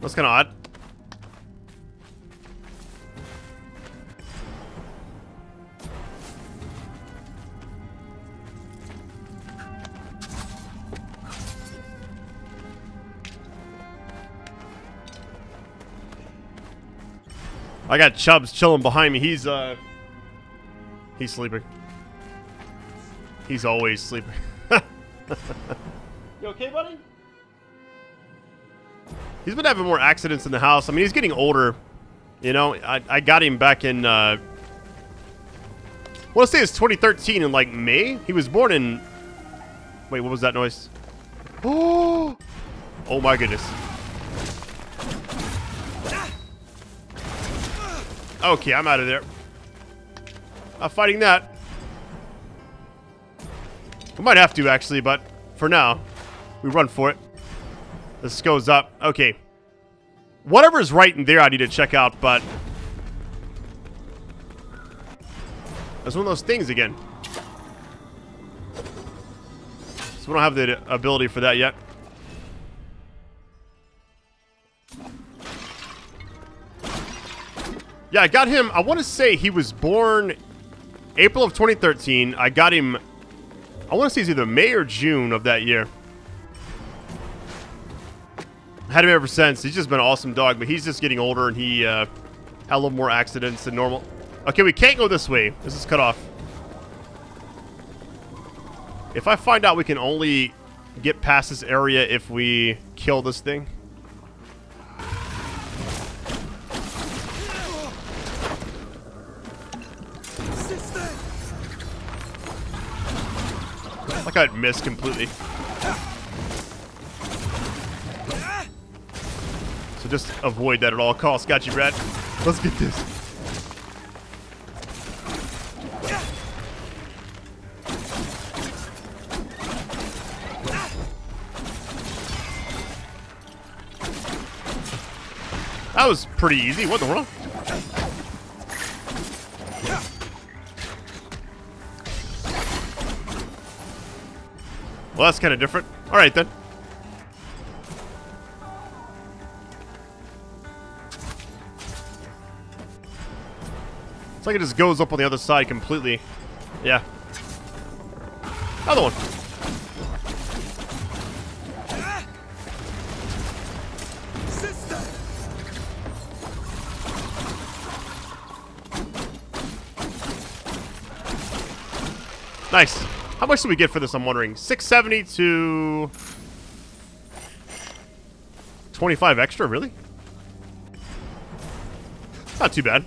That's kind of odd. I got Chubbs chilling behind me. He's uh, he's sleeping. He's always sleeping. You okay, buddy? He's been having more accidents in the house. I mean, he's getting older. You know, I, I got him back in, uh... Well, let's say it's twenty thirteen in like May. He was born in. Wait, what was that noise? Oh! Oh my goodness. Okay, I'm out of there. Not fighting that. We might have to actually, but for now, we run for it. This goes up. Okay. Whatever's right in there, I need to check out, but. That's one of those things again. So we don't have the ability for that yet. Yeah, I got him. I want to say he was born April of twenty thirteen. I got him. I want to say he's either May or June of that year. Had him ever since. He's just been an awesome dog, but he's just getting older and he uh, had a little more accidents than normal. Okay, we can't go this way. This is cut off. If I find out we can only get past this area if we kill this thing. Like I'd miss completely. So just avoid that at all costs. Got you, Brad. Let's get this. That was pretty easy. What the world? Well, that's kind of different. All right, then. It's like it just goes up on the other side completely. Yeah. Another one. Nice. How much do we get for this, I'm wondering? six seventy to... twenty-five extra, really? Not too bad.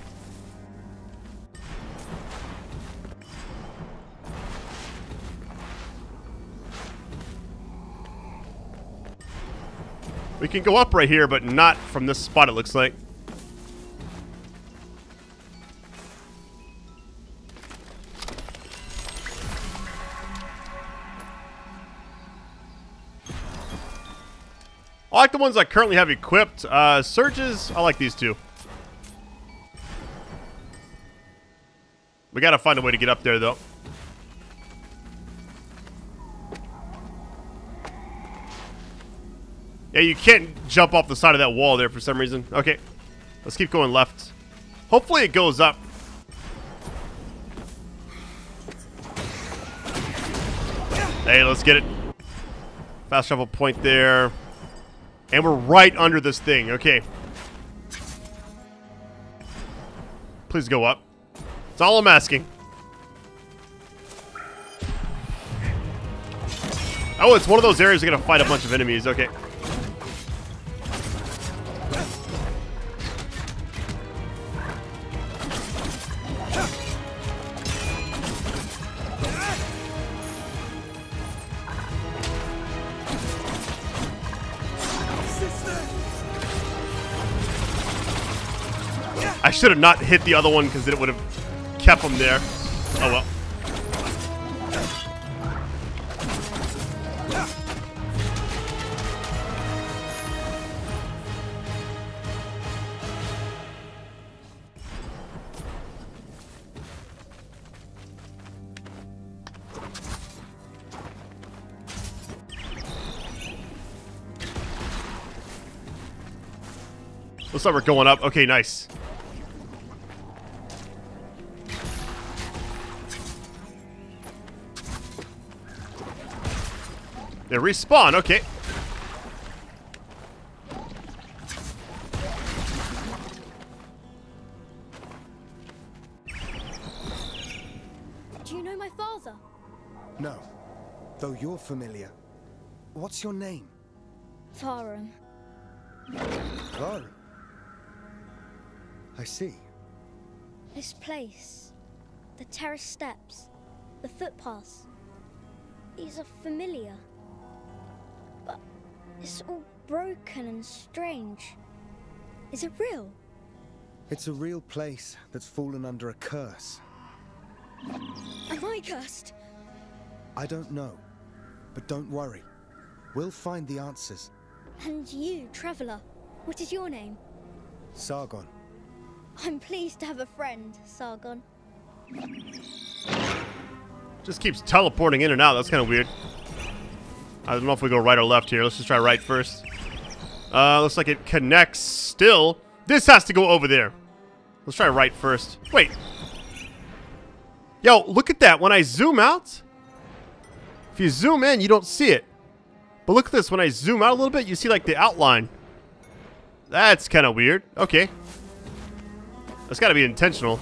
We can go up right here, but not from this spot, it looks like. I like the ones I currently have equipped. Uh, surges, I like these two. We gotta find a way to get up there, though. Yeah, you can't jump off the side of that wall there for some reason. Okay, let's keep going left. Hopefully it goes up. Hey, let's get it. Fast travel point there. And we're right under this thing. Okay. Please go up. That's all I'm asking. Oh, it's one of those areas we're going to fight a bunch of enemies. Okay. I should have not hit the other one because it would have kept him there. Oh well. Looks like we're going up. Okay, nice. They respawn, okay. Do you know my father? No, though you're familiar. What's your name? Farum. Farum? I see. This place, The terrace steps, the footpaths. These are familiar, but it's all broken and strange. Is it real? It's a real place that's fallen under a curse. Am I cursed? I don't know, but don't worry. We'll find the answers. And you, traveller, what is your name? Sargon. I'm pleased to have a friend, Sargon. Just keeps teleporting in and out. That's kind of weird. I don't know if we go right or left here. Let's just try right first. Uh, looks like it connects still. This has to go over there. Let's try right first. Wait. Yo, look at that. When I zoom out, if you zoom in, you don't see it. But look at this. When I zoom out a little bit, you see like the outline. That's kind of weird. Okay. That's got to be intentional.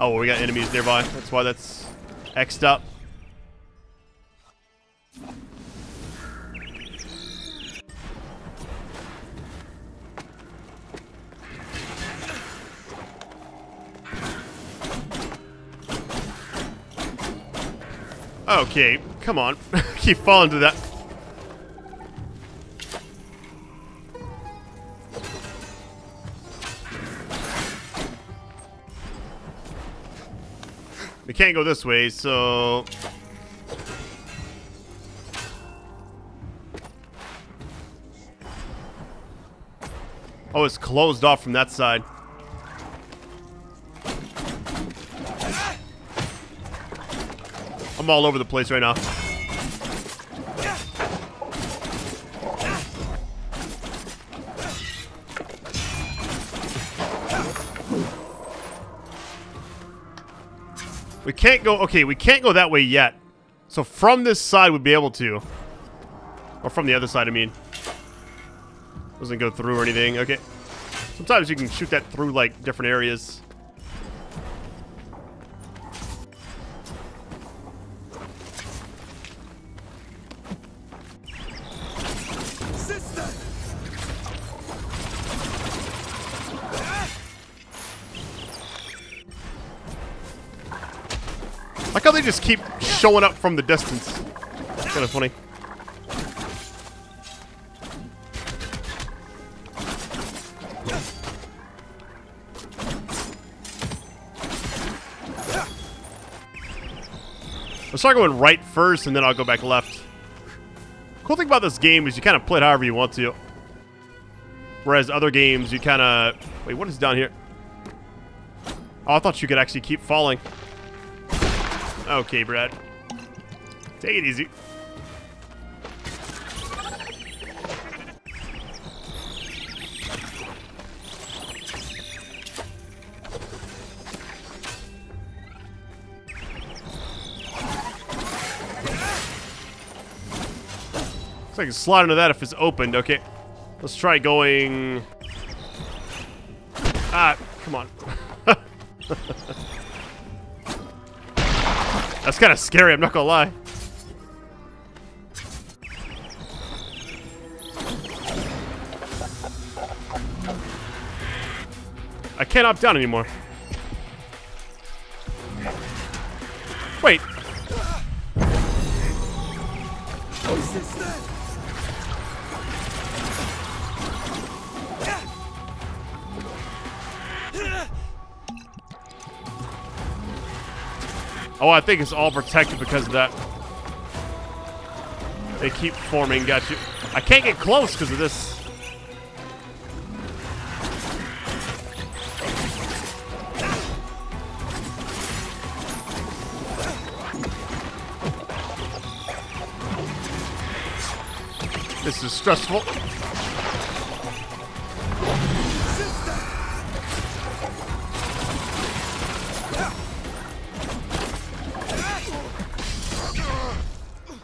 Oh, well, we got enemies nearby. That's why that's X'd up. Okay, come on. Keep falling to that. We can't go this way, so... Oh, it's closed off from that side. I'm all over the place right now. We can't go... Okay, we can't go that way yet. So from this side we'd be able to. Or from the other side, I mean. Doesn't go through or anything. Okay. Sometimes you can shoot that through, like, different areas. Like how they just keep showing up from the distance. That's kind of funny. I'll start going right first and then I'll go back left. Cool thing about this game is you kind of play it however you want to. Whereas other games you kind of... Wait, what is down here? Oh, I thought you could actually keep falling. Okay, Brad. Take it easy. Looks like I can slide into that if it's opened. Okay. Let's try going... Ah, come on. That's kind of scary, I'm not gonna lie. I can't hop down anymore. Wait. Oh, I think it's all protected because of that. They keep forming, got you. I can't get close because of this. This is stressful.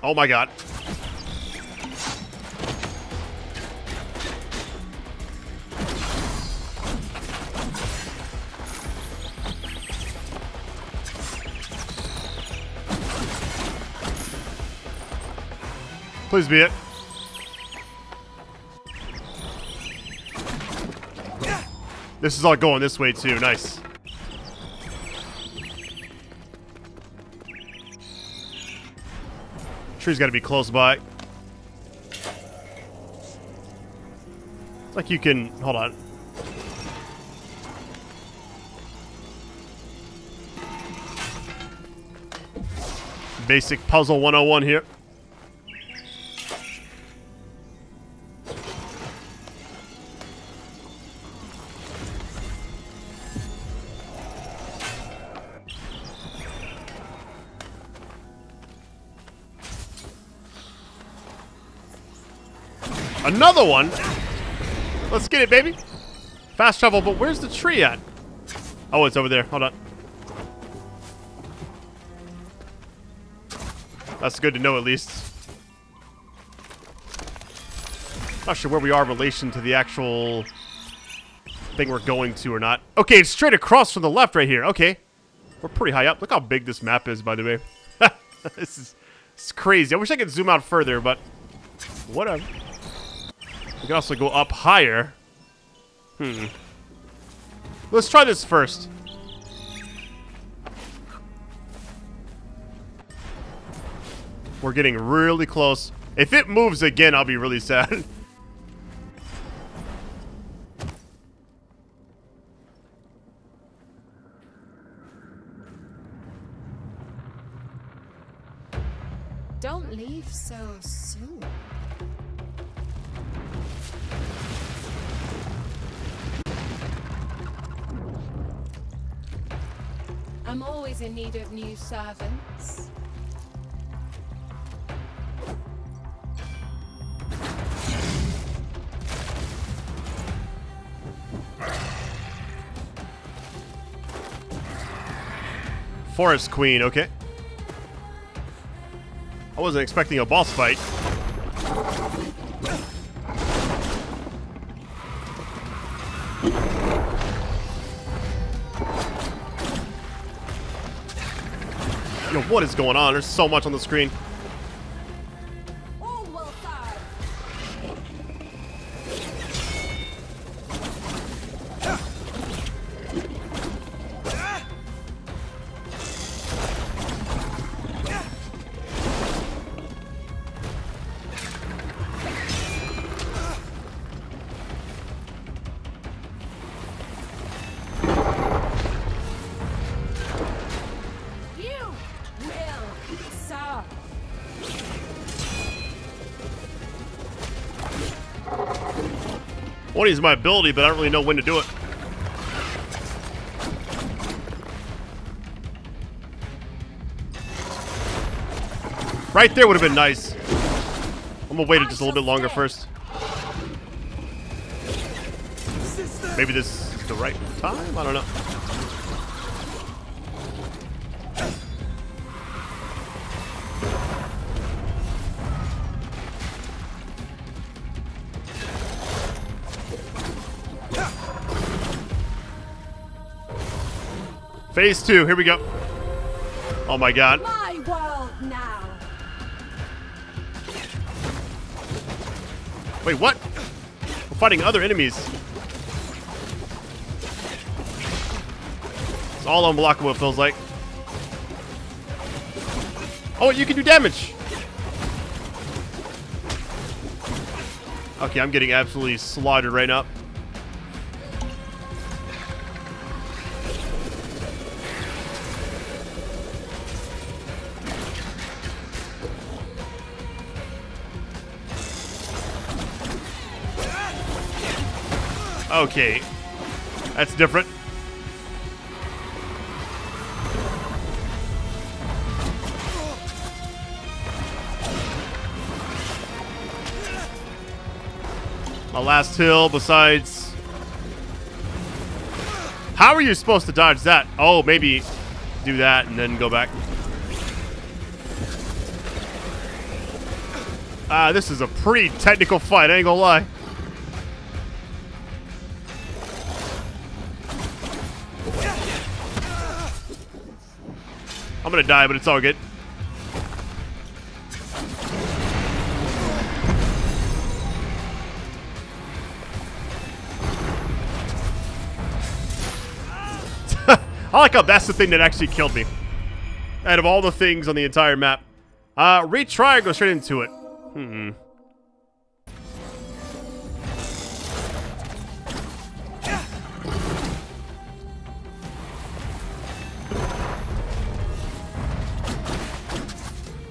Oh my god. Please be it. This is all going this way too. Nice. Tree's got to be close by. It's like you can... Hold on. Basic puzzle one oh one here. Another one. Let's get it, baby. Fast travel, but where's the tree at? Oh, it's over there. Hold on. That's good to know, at least. Not sure where we are in relation to the actual thing we're going to or not. Okay, it's straight across from the left right here. Okay. We're pretty high up. Look how big this map is, by the way. This is it's crazy. I wish I could zoom out further, but whatever. We can also go up higher. Hmm. Let's try this first. We're getting really close. If it moves again, I'll be really sad. Don't leave so soon. I'm always in need of new servants. Forest Queen, okay. I wasn't expecting a boss fight. Yo, what is going on? There's so much on the screen. I want to use my ability, but I don't really know when to do it. Right there would have been nice. I'm gonna wait just a little bit longer first. Maybe this is the right time? I don't know. Phase two, here we go. Oh my god. My world now. Wait, what? We're fighting other enemies. It's all unblockable, it feels like. Oh, you can do damage. Okay, I'm getting absolutely slaughtered right now. Okay, that's different. My last hill, besides... How are you supposed to dodge that? Oh, maybe do that and then go back. Ah, this is a pretty technical fight, I ain't gonna lie. I'm gonna die, but it's all good. I like how that's the thing that actually killed me. Out of all the things on the entire map, Uh, retry or go straight into it? Hmm.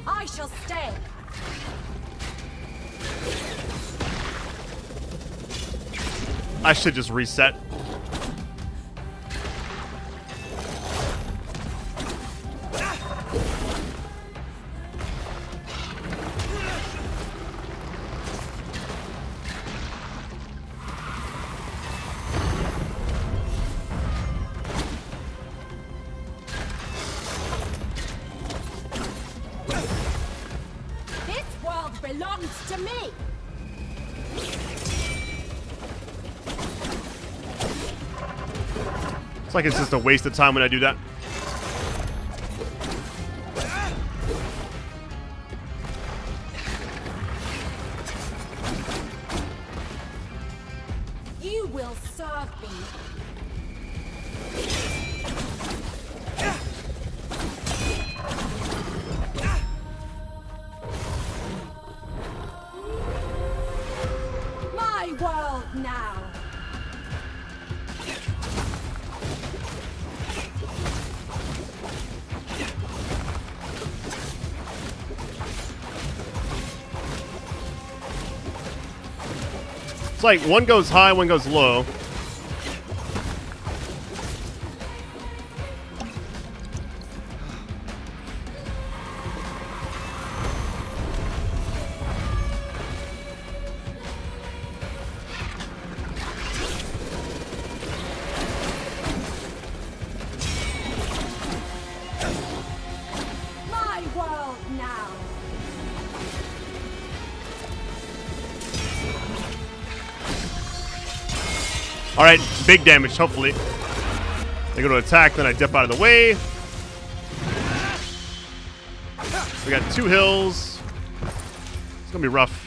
I shall stay. I should just reset. It's like it's just a waste of time when I do that. You will serve me. My world now. It's like one goes high, one goes low. Alright, big damage, hopefully. They go to attack, then I dip out of the way. We got two hills. It's gonna be rough.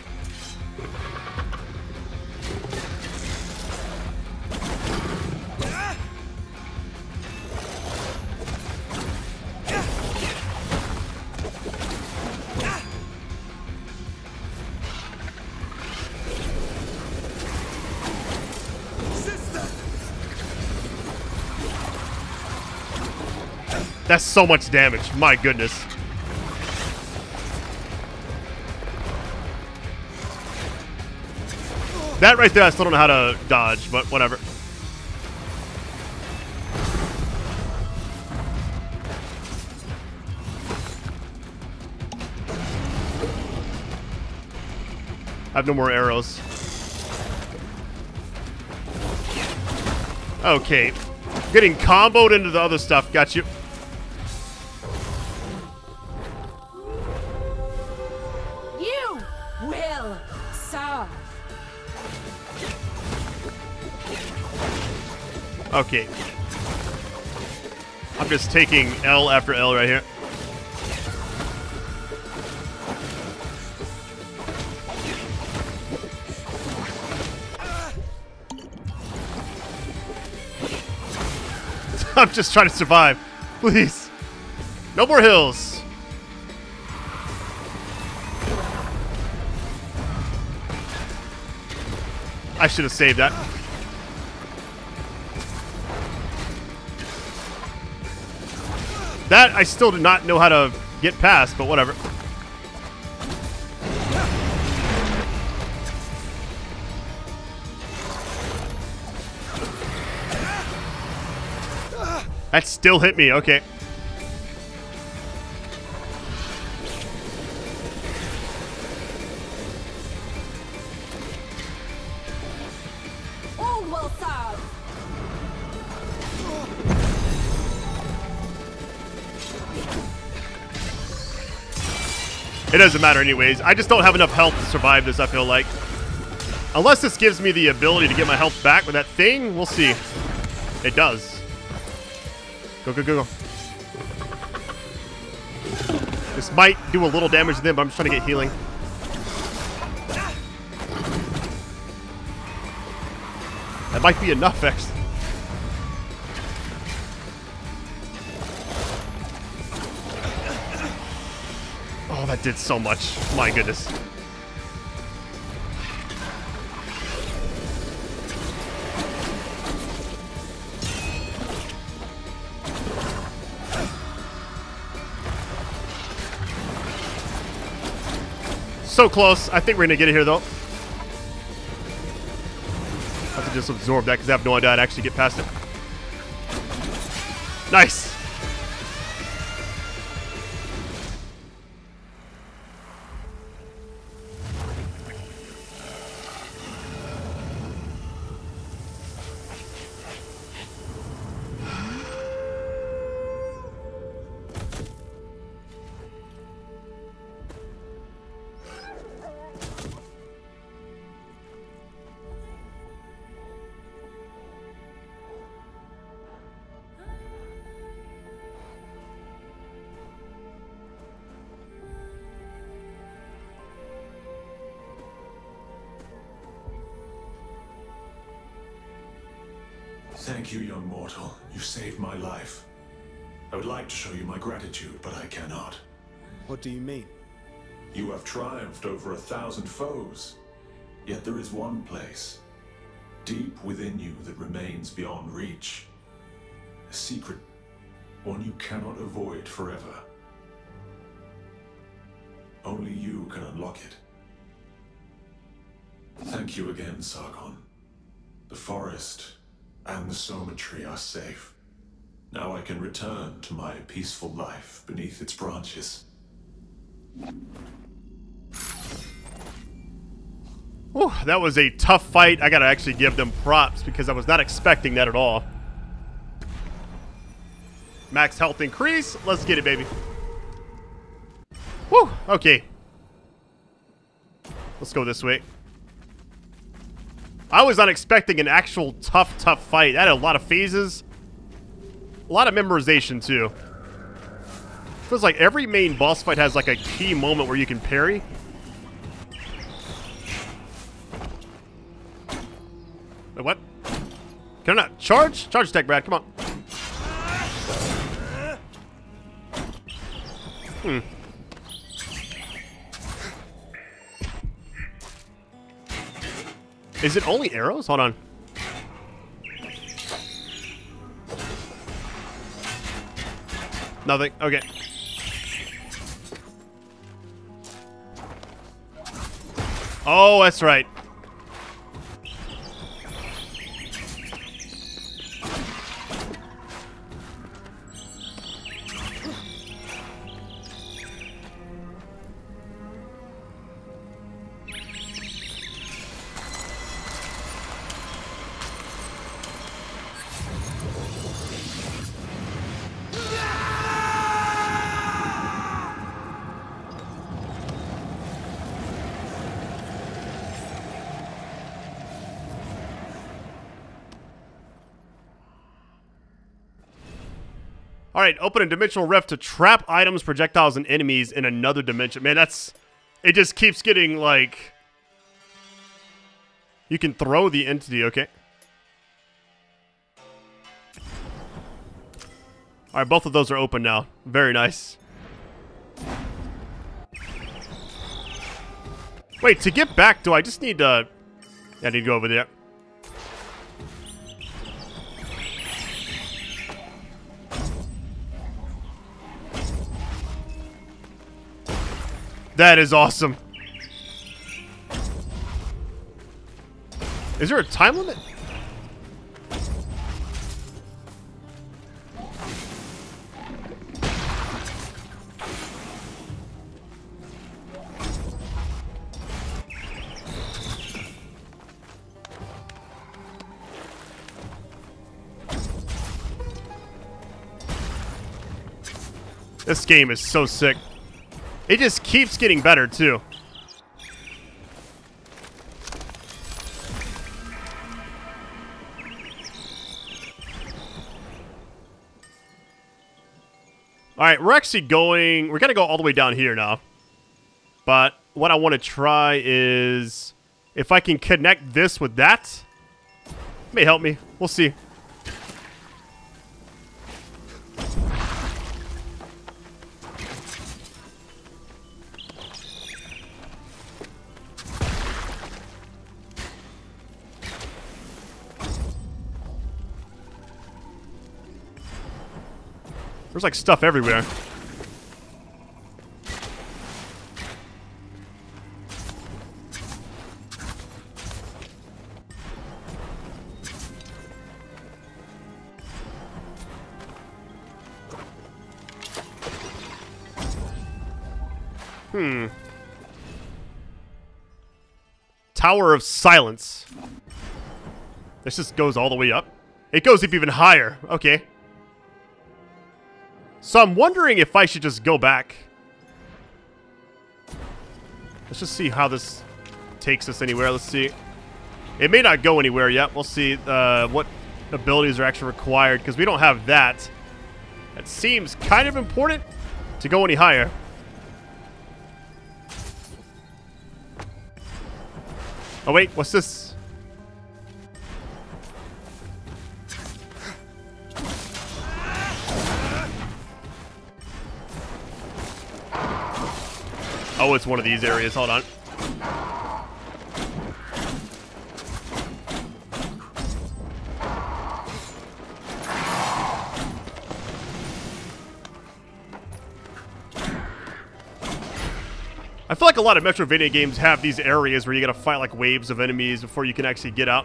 That's so much damage, my goodness. That right there, I still don't know how to dodge, but whatever. I have no more arrows. Okay. Getting comboed into the other stuff, got you. Okay. I'm just taking L after L right here. I'm just trying to survive. Please. No more hills. I should have saved that. That I still do not know how to get past, but whatever. That still hit me, okay. It doesn't matter anyways. I just don't have enough health to survive this, I feel like. Unless this gives me the ability to get my health back with that thing, we'll see. It does. Go, go, go, go. This might do a little damage to them, but I'm just trying to get healing. That might be enough, actually. that did so much. My goodness. So close. I think we're gonna get it here though. I have to just absorb that because I have no idea how to actually get past it. Nice. Thank you, young mortal. You saved my life. I would like to show you my gratitude, but I cannot. What do you mean? You have triumphed over a thousand foes. Yet there is one place, deep within you, that remains beyond reach. A secret, one you cannot avoid forever. Only you can unlock it. Thank you again, Sargon. The forest and the Soma tree are safe. Now I can return to my peaceful life beneath its branches. Whew, that was a tough fight. I gotta actually give them props because I was not expecting that at all. Max health increase. Let's get it, baby. Whew, okay. Let's go this way. I was not expecting an actual tough, tough fight. That had a lot of phases. A lot of memorization, too. Feels like every main boss fight has like a key moment where you can parry. Wait, what? Can I not charge? Charge attack, Brad. Come on. Hmm. Is it only arrows? Hold on. Nothing. Okay. Oh, that's right. Alright, open a dimensional rift to trap items, projectiles, and enemies in another dimension. Man, that's... It just keeps getting, like... You can throw the entity, okay. Alright, both of those are open now. Very nice. Wait, to get back, do I just need to... Yeah, I need to go over there. That is awesome. Is there a time limit? This game is so sick. It just keeps getting better, too. Alright, we're actually going... We're going to go all the way down here now. But what I want to try is... If I can connect this with that... It may help me. We'll see. There's like stuff everywhere. Hmm. Tower of Silence. This just goes all the way up. It goes up even higher. Okay. So I'm wondering if I should just go back. Let's just see how this takes us anywhere. Let's see. It may not go anywhere yet. We'll see uh, what abilities are actually required, because we don't have that. That seems kind of important to go any higher. Oh wait, what's this? Oh, it's one of these areas. Hold on. I feel like a lot of Metroidvania games have these areas where you gotta fight like waves of enemies before you can actually get out.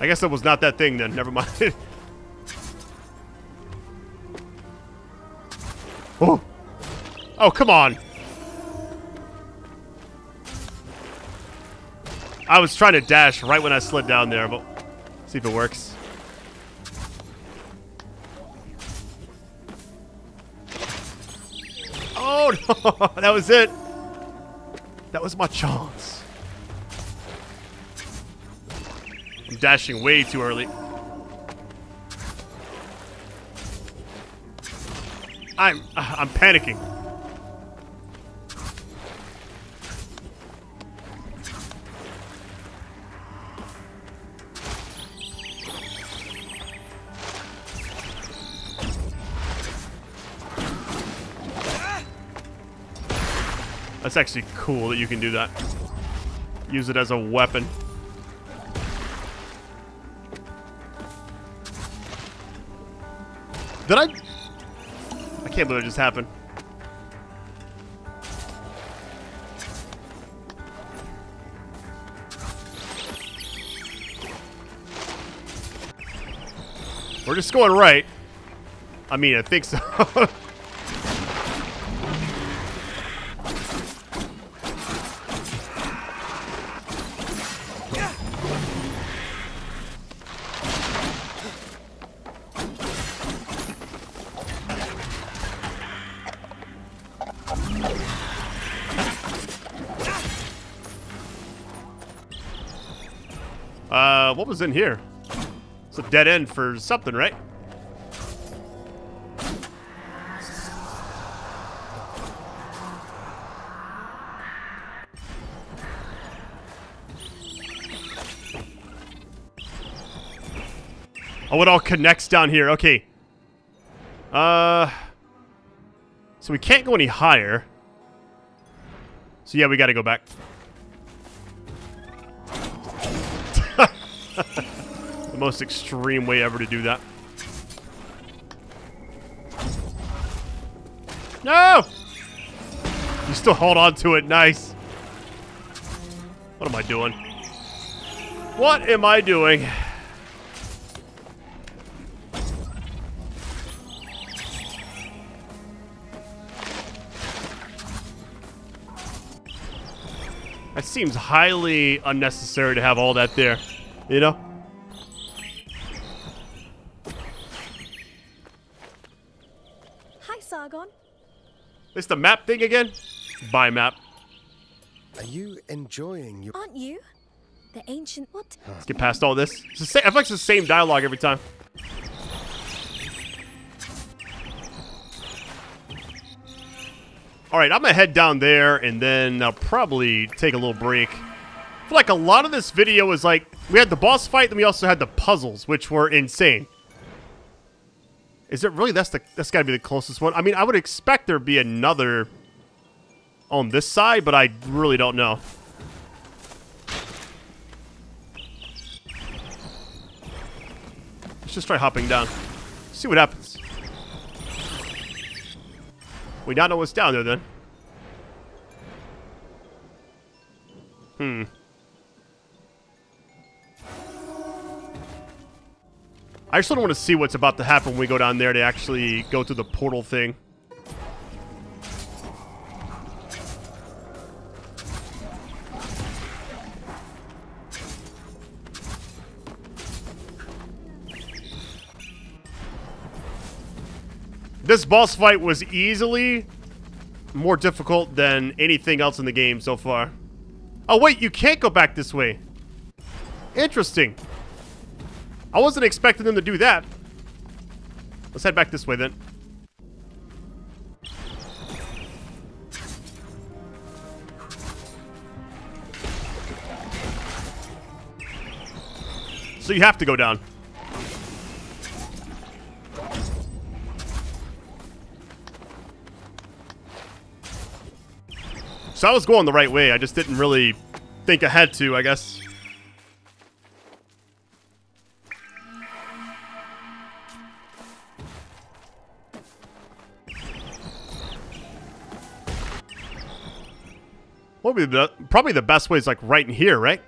I guess that was not that thing then, never mind. Oh. Oh, come on. I was trying to dash right when I slid down there, but see if it works. Oh, no. That was it. That was my chance. I'm dashing way too early. I'm uh, I'm panicking. That's actually cool that you can do that. Use it as a weapon. Did I? I can't believe it just happened. We're just going right. I mean, I think so. Uh, what was in here? It's a dead end for something, right? Oh, it all connects down here. Okay. Uh, so we can't go any higher. So yeah, we gotta go back. The most extreme way ever to do that. No! You still hold on to it. Nice. What am I doing? What am I doing? That seems highly unnecessary to have all that there, you know? Hi, Sargon. It's the map thing again? Bye, map. Are you enjoying your... Aren't you? The ancient what? Let's get past all this. It's the same, I feel like it's the same dialogue every time. Alright, I'm gonna head down there and then I'll probably take a little break. I feel like a lot of this video is like, we had the boss fight, then we also had the puzzles, which were insane. Is it really? That's the that's gotta be the closest one. I mean, I would expect there'd be another on this side, but I really don't know. Let's just try hopping down. See what happens. We don't know what's down there, then. Hmm. I just don't want to see what's about to happen when we go down there to actually go through the portal thing. This boss fight was easily more difficult than anything else in the game so far. Oh wait, you can't go back this way. Interesting. I wasn't expecting them to do that. Let's head back this way then. So you have to go down. So I was going the right way, I just didn't really think I had to, I guess. What would be the, probably the best way is like right in here, right?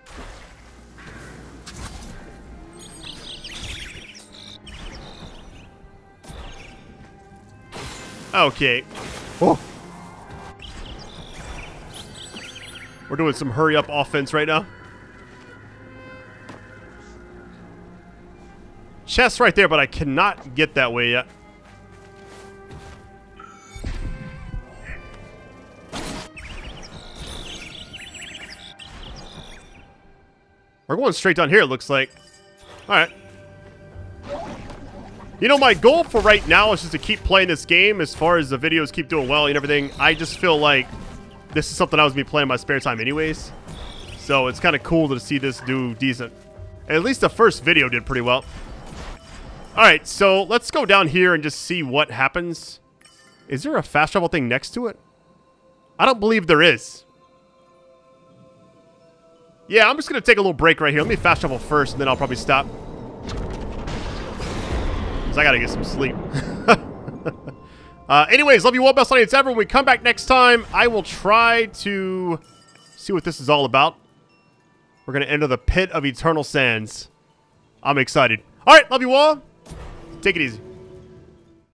Okay. Oh. We're doing some hurry-up offense right now. Chest right there, but I cannot get that way yet. We're going straight down here, it looks like. Alright. You know, my goal for right now is just to keep playing this game as far as the videos keep doing well and everything. I just feel like this is something I was going to be playing in my spare time anyways. So it's kind of cool to see this do decent. At least the first video did pretty well. Alright, so let's go down here and just see what happens. Is there a fast travel thing next to it? I don't believe there is. Yeah, I'm just going to take a little break right here. Let me fast travel first and then I'll probably stop. Because I got to get some sleep. Uh, anyways, love you all, best audience ever. When we come back next time, I will try to see what this is all about. We're going to enter the Pit of Eternal Sands. I'm excited. All right, love you all. Take it easy.